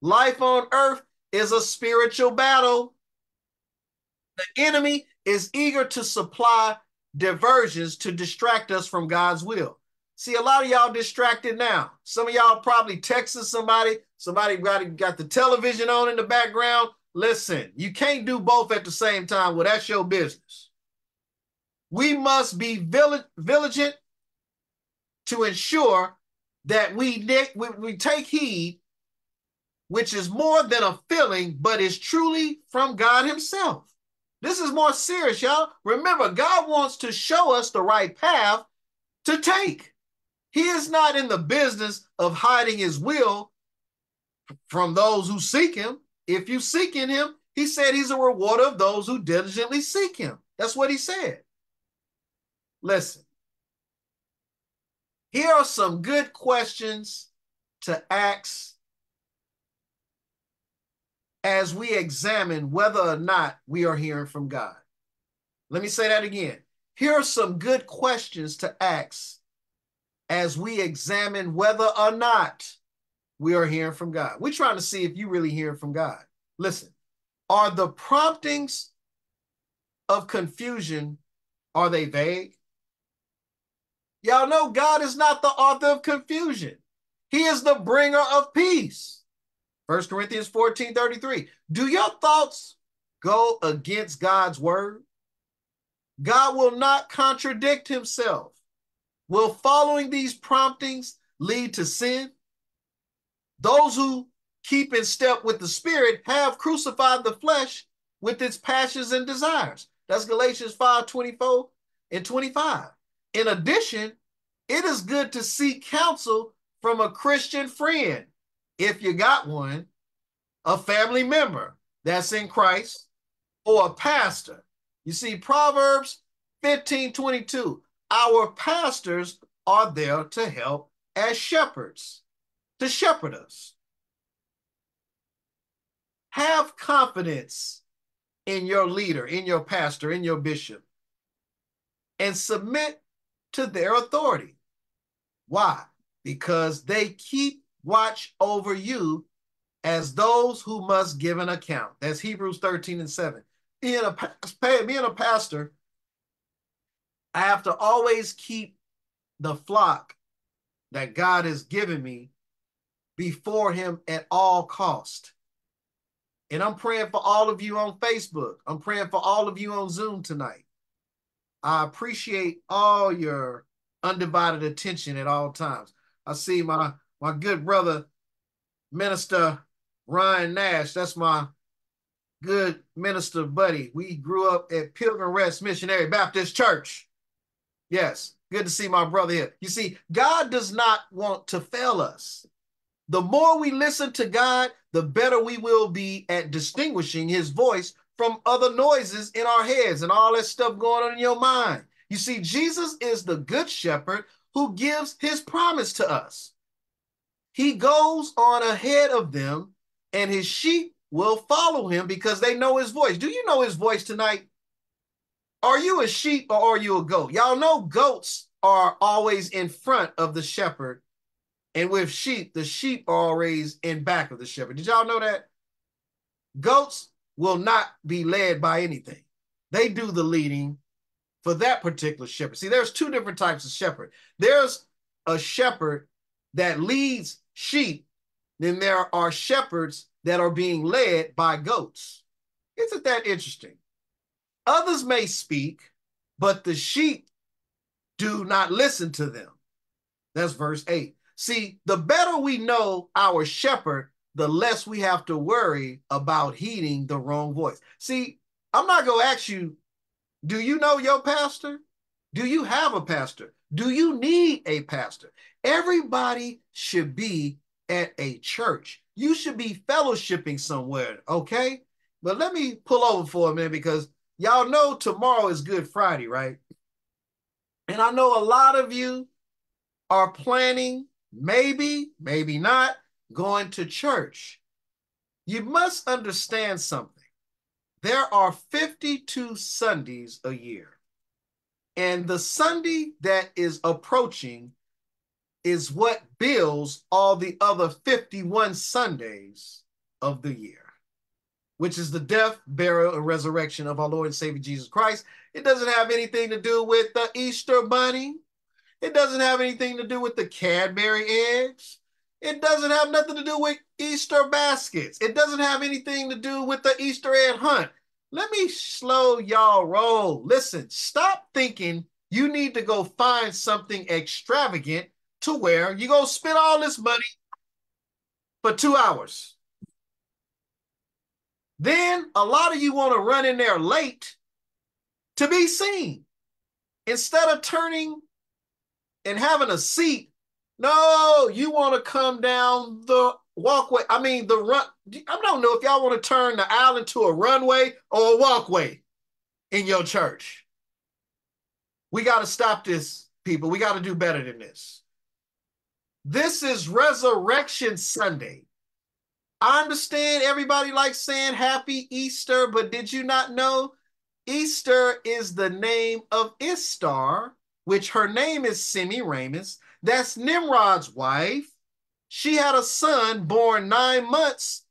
Life on earth is a spiritual battle. The enemy is eager to supply diversions to distract us from God's will. See, a lot of y'all distracted now. Some of y'all probably texting somebody. Somebody got the television on in the background. Listen, you can't do both at the same time. Well, that's your business. We must be vigilant to ensure that we take heed, which is more than a feeling, but is truly from God himself. This is more serious, y'all. Remember, God wants to show us the right path to take. He is not in the business of hiding his will from those who seek him. If you seek in him, he said he's a rewarder of those who diligently seek him. That's what he said. Listen, here are some good questions to ask as we examine whether or not we are hearing from God. Let me say that again. Here are some good questions to ask as we examine whether or not we are hearing from God. We're trying to see if you really hear from God. Listen, are the promptings of confusion, are they vague? Y'all know God is not the author of confusion. He is the bringer of peace. 1 Corinthians 14:33. Do your thoughts go against God's word? God will not contradict himself. Will following these promptings lead to sin? Those who keep in step with the Spirit have crucified the flesh with its passions and desires. That's Galatians 5:24 and 25. In addition, it is good to seek counsel from a Christian friend, if you got one, a family member that's in Christ, or a pastor. You see, Proverbs 15:22, our pastors are there to help as shepherds, to shepherd us. Have confidence in your leader, in your pastor, in your bishop, and submit to their authority. Why? Because they keep watch over you as those who must give an account. That's Hebrews 13:7. Being a pastor, I have to always keep the flock that God has given me before him at all cost. And I'm praying for all of you on Facebook. I'm praying for all of you on Zoom tonight. I appreciate all your undivided attention at all times. I see my good brother, Minister Ryan Nash. That's my good minister buddy. We grew up at Pilgrim Rest Missionary Baptist Church. Yes, good to see my brother here. You see, God does not want to fail us. The more we listen to God, the better we will be at distinguishing his voice from other noises in our heads and all that stuff going on in your mind. You see, Jesus is the good shepherd who gives his promise to us. He goes on ahead of them, and his sheep will follow him because they know his voice. Do you know his voice tonight? Are you a sheep or are you a goat? Y'all know goats are always in front of the shepherd, and with sheep, the sheep are always in back of the shepherd. Did y'all know that? Goats will not be led by anything. They do the leading for that particular shepherd. See, there's two different types of shepherd. There's a shepherd that leads sheep, then there are shepherds that are being led by goats. Isn't that interesting? Others may speak, but the sheep do not listen to them. That's verse 8. See, the better we know our shepherd, the less we have to worry about heeding the wrong voice. See, I'm not going to ask you, do you know your pastor? Do you have a pastor? Do you need a pastor? Everybody should be at a church. You should be fellowshipping somewhere, okay? But let me pull over for a minute because y'all know tomorrow is Good Friday, right? And I know a lot of you are planning, maybe, maybe not, going to church. You must understand something. There are 52 Sundays a year, and the Sunday that is approaching is what builds all the other 51 Sundays of the year, which is the death, burial, and resurrection of our Lord and Savior Jesus Christ. It doesn't have anything to do with the Easter Bunny. It doesn't have anything to do with the Cadbury eggs. It doesn't have nothing to do with Easter baskets. It doesn't have anything to do with the Easter egg hunt. Let me slow y'all roll. Listen, stop thinking you need to go find something extravagant to where you're going to spend all this money for 2 hours. Then a lot of you want to run in there late to be seen. Instead of turning and having a seat, no, you want to come down the walkway. I mean, the run. I don't know if y'all want to turn the aisle into a runway or a walkway in your church. We got to stop this, people. We got to do better than this. This is Resurrection Sunday. I understand everybody likes saying Happy Easter, but did you not know Easter is the name of Istar, which her name is Semiramis. That's Nimrod's wife. She had a son born 9 months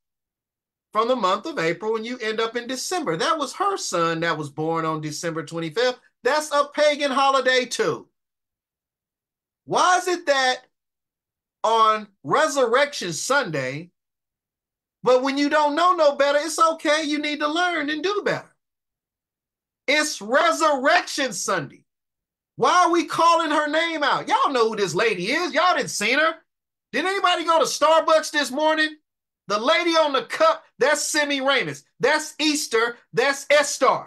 from the month of April, and you end up in December. That was her son that was born on December 25th. That's a pagan holiday too. Why is it that on Resurrection Sunday, but when you don't know no better, it's okay, you need to learn and do better? It's Resurrection Sunday. Why are we calling her name out? Y'all know who this lady is. Y'all didn't see her. Did anybody go to Starbucks this morning? The lady on the cup, that's Semiramis. That's Easter. That's Estar.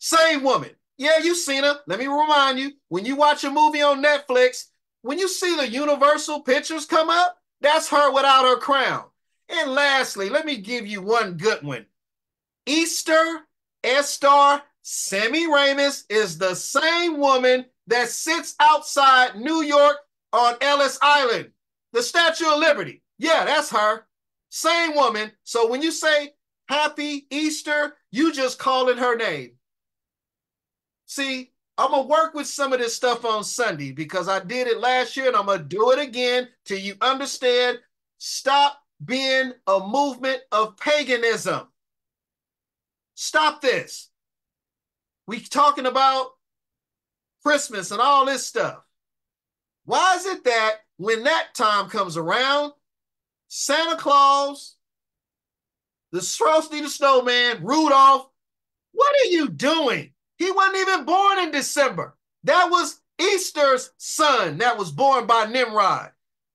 Same woman. Yeah, you seen her. Let me remind you, when you watch a movie on Netflix, when you see the Universal pictures come up, that's her without her crown. And lastly, let me give you one good one. Easter, Estar, Semiramis is the same woman that sits outside New York on Ellis Island, the Statue of Liberty. Yeah, that's her. Same woman. So when you say Happy Easter, you just calling her name. See, I'm going to work with some of this stuff on Sunday because I did it last year and I'm going to do it again till you understand. Stop being a movement of paganism. Stop this. We talking about Christmas and all this stuff. Why is it that when that time comes around, Santa Claus, the Frosty the Snowman, Rudolph, what are you doing? He wasn't even born in December. That was Easter's son that was born by Nimrod.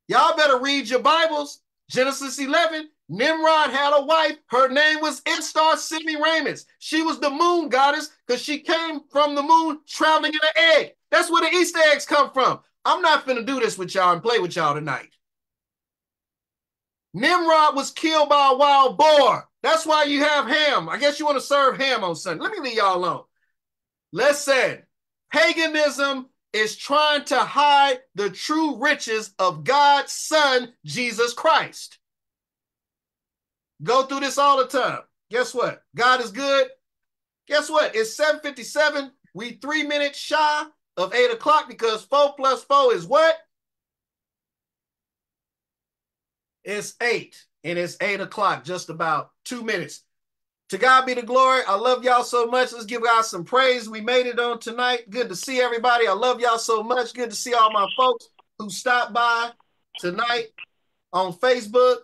Y'all better read your Bibles. Genesis 11, Nimrod had a wife. Her name was Istar Semiramis. She was the moon goddess because she came from the moon traveling in an egg. That's where the Easter eggs come from. I'm not finna do this with y'all and play with y'all tonight. Nimrod was killed by a wild boar. That's why you have ham. I guess you want to serve ham on Sunday. Let me leave y'all alone. Listen, paganism is trying to hide the true riches of God's son, Jesus Christ. Go through this all the time. Guess what? God is good. Guess what? It's 7:57. We 3 minutes shy of 8 o'clock because 4 plus 4 is what? It's 8 and it's 8 o'clock, just about 2 minutes. To God be the glory. I love y'all so much. Let's give God some praise. We made it on tonight. Good to see everybody. I love y'all so much. Good to see all my folks who stopped by tonight on Facebook.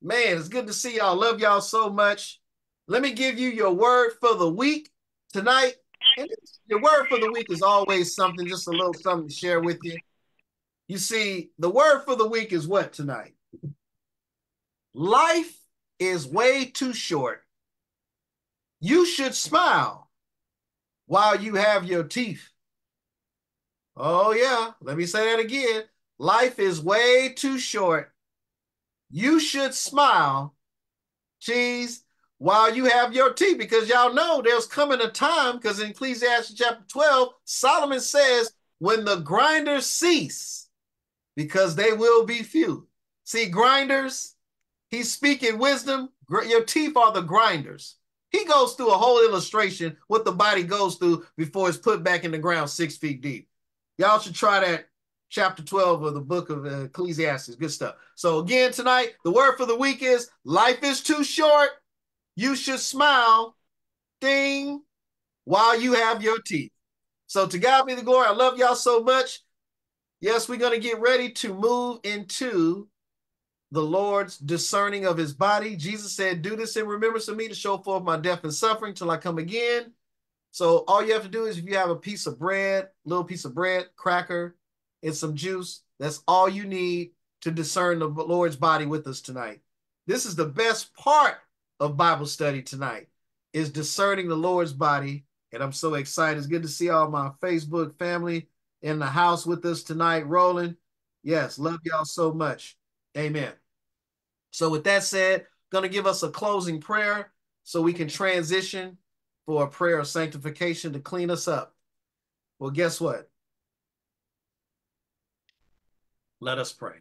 Man, it's good to see y'all. Love y'all so much. Let me give you your word for the week tonight. And your word for the week is always something, just a little something to share with you. You see, the word for the week is what tonight? Life is way too short. You should smile while you have your teeth. Oh, yeah. Let me say that again. Life is way too short. You should smile, geez, while you have your teeth, because y'all know there's coming a time, because in Ecclesiastes chapter 12, Solomon says, when the grinders cease, because they will be few. See, grinders, he's speaking wisdom. Your teeth are the grinders. He goes through a whole illustration, what the body goes through before it's put back in the ground 6 feet deep. Y'all should try that, chapter 12 of the book of Ecclesiastes. Good stuff. So again, tonight, the word for the week is life is too short. You should smile, ding, while you have your teeth. So to God be the glory. I love y'all so much. Yes, we're going to get ready to move into the Lord's discerning of his body. Jesus said, do this in remembrance of me to show forth my death and suffering till I come again. So all you have to do is if you have a piece of bread, little piece of bread, cracker, and some juice, that's all you need to discern the Lord's body with us tonight. This is the best part of Bible study tonight, is discerning the Lord's body. And I'm so excited. It's good to see all my Facebook family in the house with us tonight, rolling. Yes, love y'all so much. Amen. So with that said, I'm going to give us a closing prayer so we can transition for a prayer of sanctification to clean us up. Well, guess what? Let us pray.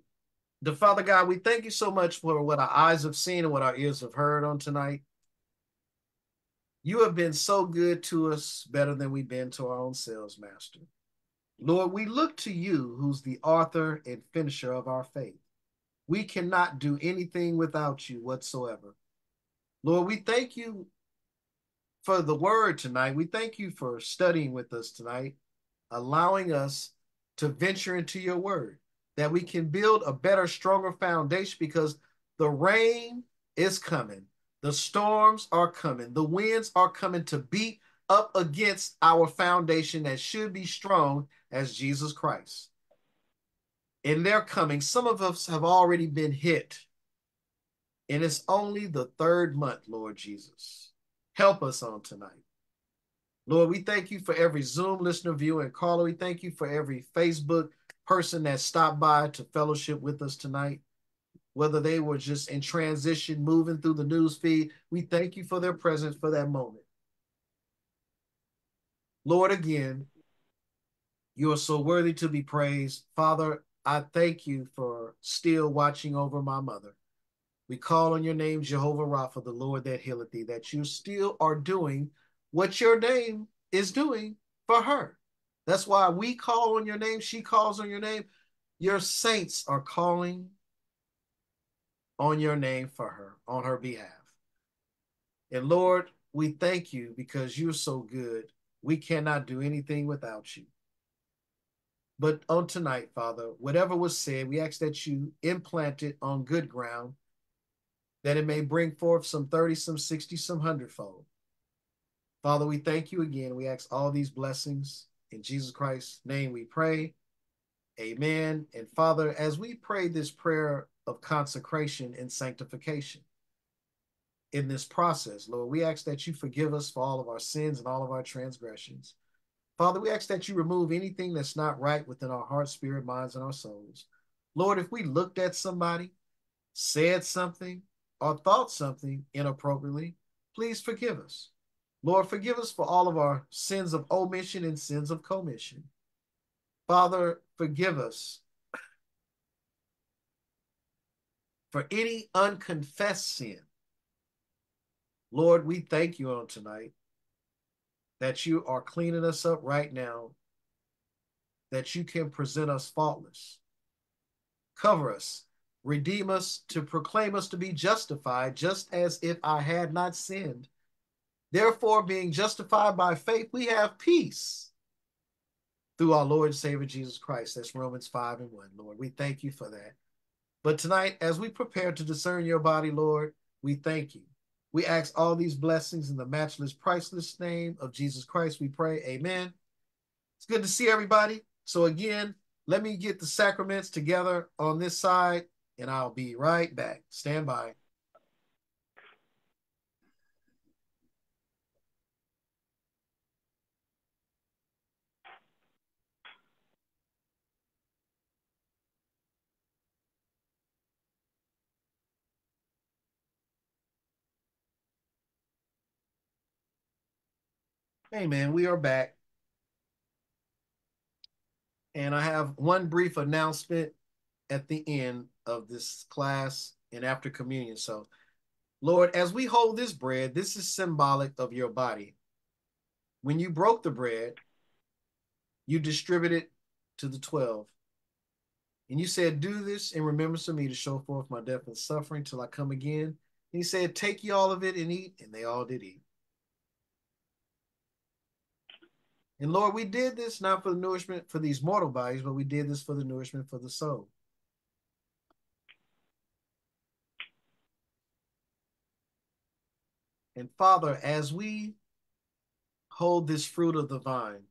The Father God, we thank you so much for what our eyes have seen and what our ears have heard on tonight. You have been so good to us, better than we've been to our own selves, Master. Lord, we look to you, who's the author and finisher of our faith. We cannot do anything without you whatsoever. Lord, we thank you for the word tonight. We thank you for studying with us tonight, allowing us to venture into your word, that we can build a better, stronger foundation, because the rain is coming. The storms are coming. The winds are coming to beat up against our foundation that should be strong as Jesus Christ. And they're coming. Some of us have already been hit. And it's only the third month, Lord Jesus. Help us on tonight. Lord, we thank you for every Zoom listener, viewer, and caller. We thank you for every Facebook person that stopped by to fellowship with us tonight. Whether they were just in transition, moving through the news feed, we thank you for their presence for that moment. Lord, again, you are so worthy to be praised. Father, I thank you for still watching over my mother. We call on your name, Jehovah Rapha, the Lord that healeth thee, that you still are doing what your name is doing for her. That's why we call on your name. She calls on your name. Your saints are calling on your name for her, on her behalf. And Lord, we thank you because you're so good. We cannot do anything without you. But on tonight, Father, whatever was said, we ask that you implant it on good ground, that it may bring forth some 30, some 60, some 100-fold. Father, we thank you again. We ask all these blessings. In Jesus Christ's name we pray. Amen. And Father, as we pray this prayer of consecration and sanctification in this process, Lord, we ask that you forgive us for all of our sins and all of our transgressions. Father, we ask that you remove anything that's not right within our heart, spirit, minds, and our souls. Lord, if we looked at somebody, said something, or thought something inappropriately, please forgive us. Lord, forgive us for all of our sins of omission and sins of commission. Father, forgive us for any unconfessed sin. Lord, we thank you on tonight that you are cleaning us up right now, that you can present us faultless. Cover us, redeem us, to proclaim us to be justified, just as if I had not sinned. Therefore, being justified by faith, we have peace through our Lord and Savior Jesus Christ. That's Romans 5:1, Lord. We thank you for that. But tonight, as we prepare to discern your body, Lord, we thank you. We ask all these blessings in the matchless, priceless name of Jesus Christ, we pray. Amen. It's good to see everybody. So again, let me get the sacraments together on this side, and I'll be right back. Stand by. Hey man, we are back. And I have one brief announcement at the end of this class and after communion. So, Lord, as we hold this bread, this is symbolic of your body. When you broke the bread, you distributed to the 12. And you said, do this in remembrance of me, to show forth my death and suffering till I come again. And he said, take ye all of it and eat. And they all did eat. And Lord, we did this not for the nourishment for these mortal bodies, but we did this for the nourishment for the soul. And Father, as we hold this fruit of the vine,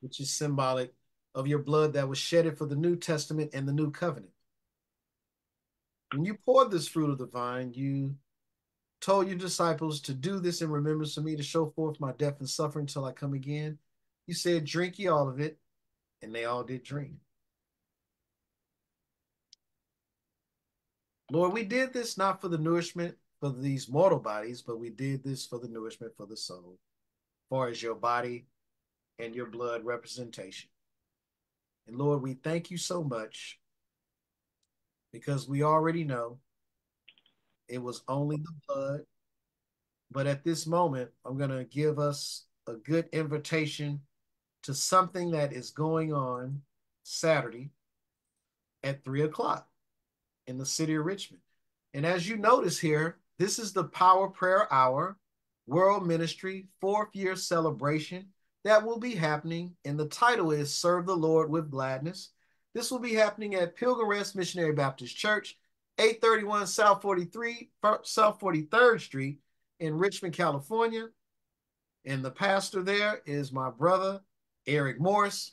which is symbolic of your blood that was shedded for the New Testament and the New Covenant, when you poured this fruit of the vine, you told your disciples to do this in remembrance of me, to show forth my death and suffering till I come again. You said, drink ye all of it, and they all did drink. Lord, we did this not for the nourishment for these mortal bodies, but we did this for the nourishment for the soul, far as your body and your blood representation. And Lord, we thank you so much because we already know it was only the blood. But at this moment, I'm going to give us a good invitation to something that is going on Saturday at 3 o'clock in the city of Richmond. And as you notice here, this is the Power Prayer Hour World Ministry 4th year celebration that will be happening, and the title is Serve the Lord with Gladness. This will be happening at Pilgrim Rest Missionary Baptist Church, 831 South 43rd Street in Richmond, California. And the pastor there is my brother, Eric Morris.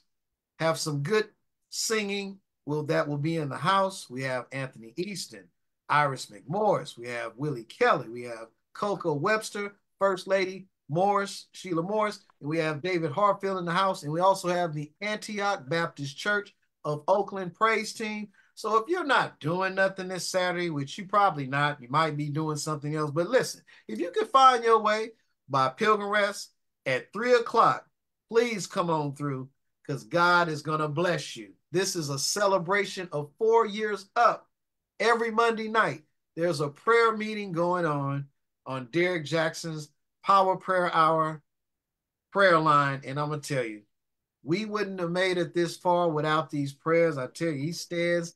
Have some good singing. That will be in the house. We have Anthony Easton, Iris McMorris. We have Willie Kelly. We have Coco Webster, First Lady Morris, Sheila Morris. And we have David Harfield in the house. And we also have the Antioch Baptist Church of Oakland praise team. So if you're not doing nothing this Saturday, which you probably not, you might be doing something else. But listen, if you can find your way by Pilgrim Rest at 3 o'clock, please come on through, because God is going to bless you. This is a celebration of 4 years up. Every Monday night, there's a prayer meeting going on Derek Jackson's Power Prayer Hour prayer line. And I'm going to tell you, we wouldn't have made it this far without these prayers. I tell you, he stands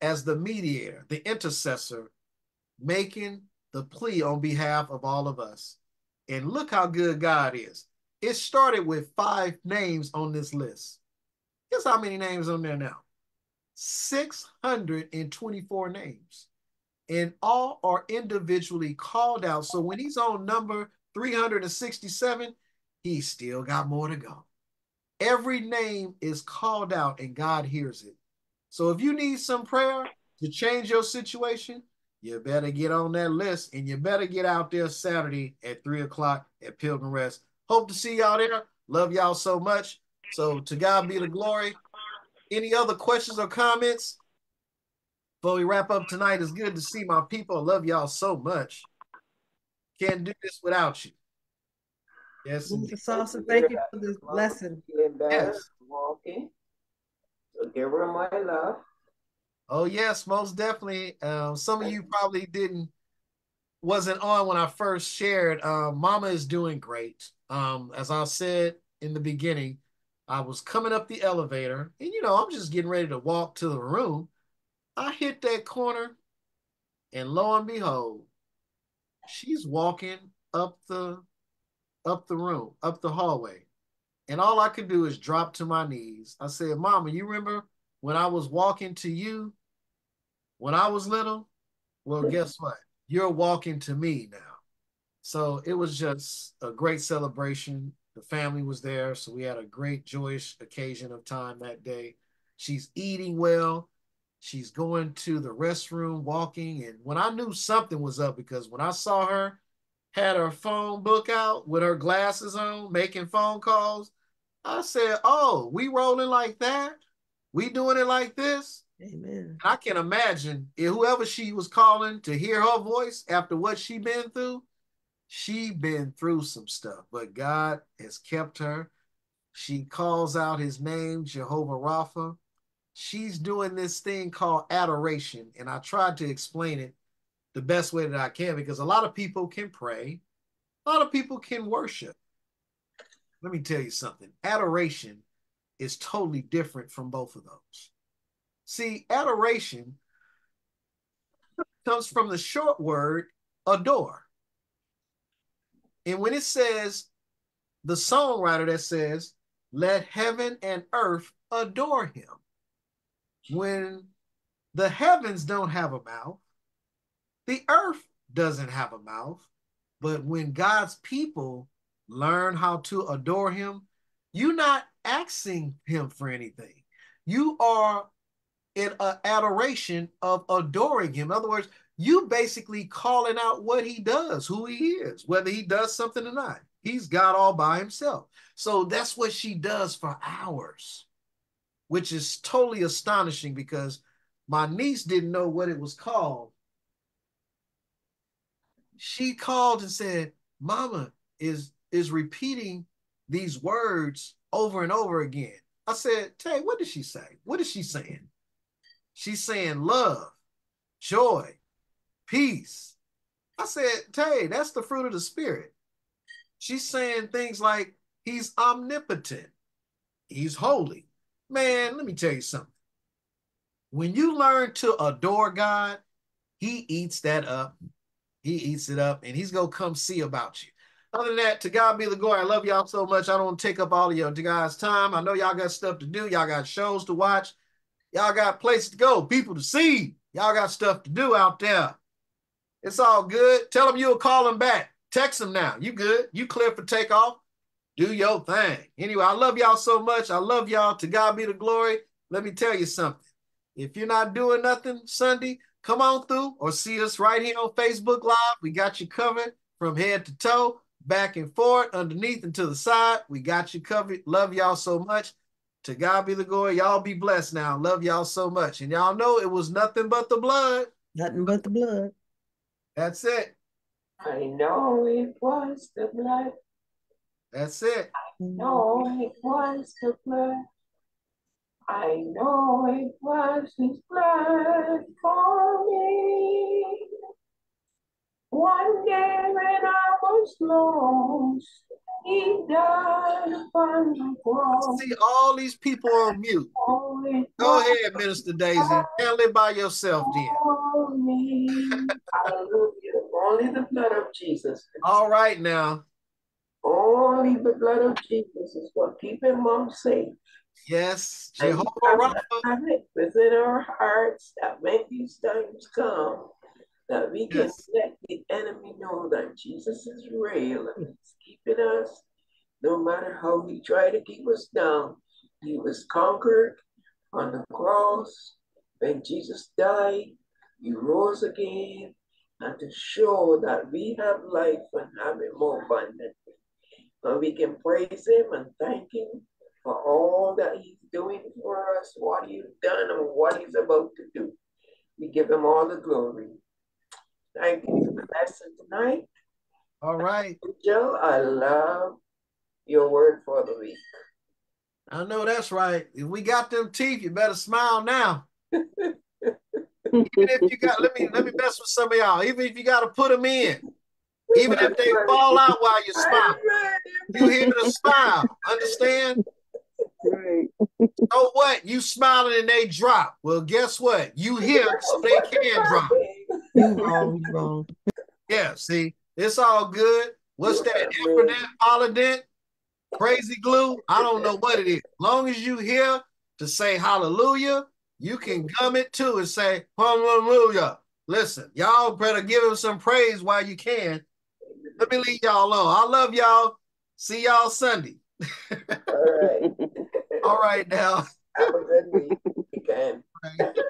as the mediator, the intercessor, making the plea on behalf of all of us. And look how good God is. It started with 5 names on this list. Guess how many names on there now? 624 names. And all are individually called out. So when he's on number 367, he still got more to go. Every name is called out and God hears it. So if you need some prayer to change your situation, you better get on that list, and you better get out there Saturday at 3 o'clock at Pilgrim Rest. Hope to see y'all there. Love y'all so much. So to God be the glory. Any other questions or comments before we wrap up tonight? It's good to see my people. I love y'all so much. Can't do this without you. Yes, Salsa, thank you for this lesson. Yes. Walking. So give her my love. Oh yes, most definitely. Some of you probably wasn't on when I first shared. Mama is doing great. As I said in the beginning, I was coming up the elevator, and you know, I'm just getting ready to walk to the room. I hit that corner, and lo and behold, she's walking up the room, up the hallway. And all I could do is drop to my knees. I said, Mama, you remember when I was walking to you when I was little? Well, guess what? You're walking to me now. So it was just a great celebration. The family was there. So we had a great, joyous occasion of time that day. She's eating well. She's going to the restroom, walking. And when I knew something was up, because when I saw her, had her phone book out with her glasses on, making phone calls. I said, oh, we rolling like that? We doing it like this? Amen. I can imagine if whoever she was calling to hear her voice after what she been through some stuff, but God has kept her. She calls out his name, Jehovah Rapha. She's doing this thing called adoration, and I tried to explain it the best way that I can, because a lot of people can pray. A lot of people can worship. Let me tell you something. Adoration is totally different from both of those. See, adoration comes from the short word, adore. And when it says, the songwriter that says, let heaven and earth adore him. When the heavens don't have a mouth, the earth doesn't have a mouth, but when God's people learn how to adore him, you're not asking him for anything. You are in an adoration of adoring him. In other words, you basically calling out what he does, who he is, whether he does something or not. He's God all by himself. So that's what she does for hours, which is totally astonishing, because my niece didn't know what it was called. She called and said, Mama is repeating these words over and over again. I said, Tay, what did she say? What is she saying? She's saying love, joy, peace. I said, Tay, that's the fruit of the Spirit. She's saying things like he's omnipotent. He's holy. Man, let me tell you something. When you learn to adore God, he eats that up. He eats it up, and he's going to come see about you. Other than that, to God be the glory. I love y'all so much. I don't want to take up all of your guys' time. I know y'all got stuff to do. Y'all got shows to watch. Y'all got places to go, people to see. Y'all got stuff to do out there. It's all good. Tell them you'll call them back. Text them now. You good? You clear for takeoff? Do your thing. Anyway, I love y'all so much. I love y'all. To God be the glory. Let me tell you something. If you're not doing nothing Sunday, come on through or see us right here on Facebook Live. We got you covered from head to toe, back and forth, underneath and to the side. We got you covered. Love y'all so much. To God be the glory. Y'all be blessed now. Love y'all so much. And y'all know it was nothing but the blood. Nothing but the blood. That's it. I know it was the blood. That's it. I know it was the blood. I know it was his blood for me. One day when I was lost, he died upon the cross. See, all these people are on mute. Go ahead, Minister Daisy. Tell it by yourself, dear. Hallelujah. Only the blood of Jesus. All right now. Only the blood of Jesus is what keeping mom safe. Yes, Jehovah Rapha. Within our hearts, that when these times come, that we can let the enemy know that Jesus is real and he's keeping us. No matter how he tried to keep us down, he was conquered on the cross. When Jesus died, he rose again, and to show that we have life and have it more abundantly. And we can praise him and thank him for all that he's doing for us, what he's done and what he's about to do. We give him all the glory. Thank you for the lesson tonight. All right. Joe, I love your word for the week. I know that's right. If we got them teeth, you better smile now. Even if you got, let me mess with some of y'all. Even if you got to put them in. Even if they fall out while you smile, you hear the smile. Understand? Right. So what? You smiling and they drop. Well, guess what? You hear so they can drop. Yeah, see, it's all good. What's that? Epident, polydent, crazy glue? I don't know what it is. Long as you hear to say hallelujah, you can gum it too and say hallelujah. Listen, y'all better give him some praise while you can. Let me leave y'all alone. I love y'all. See y'all Sunday. All right. All right now. Have a good week. You can.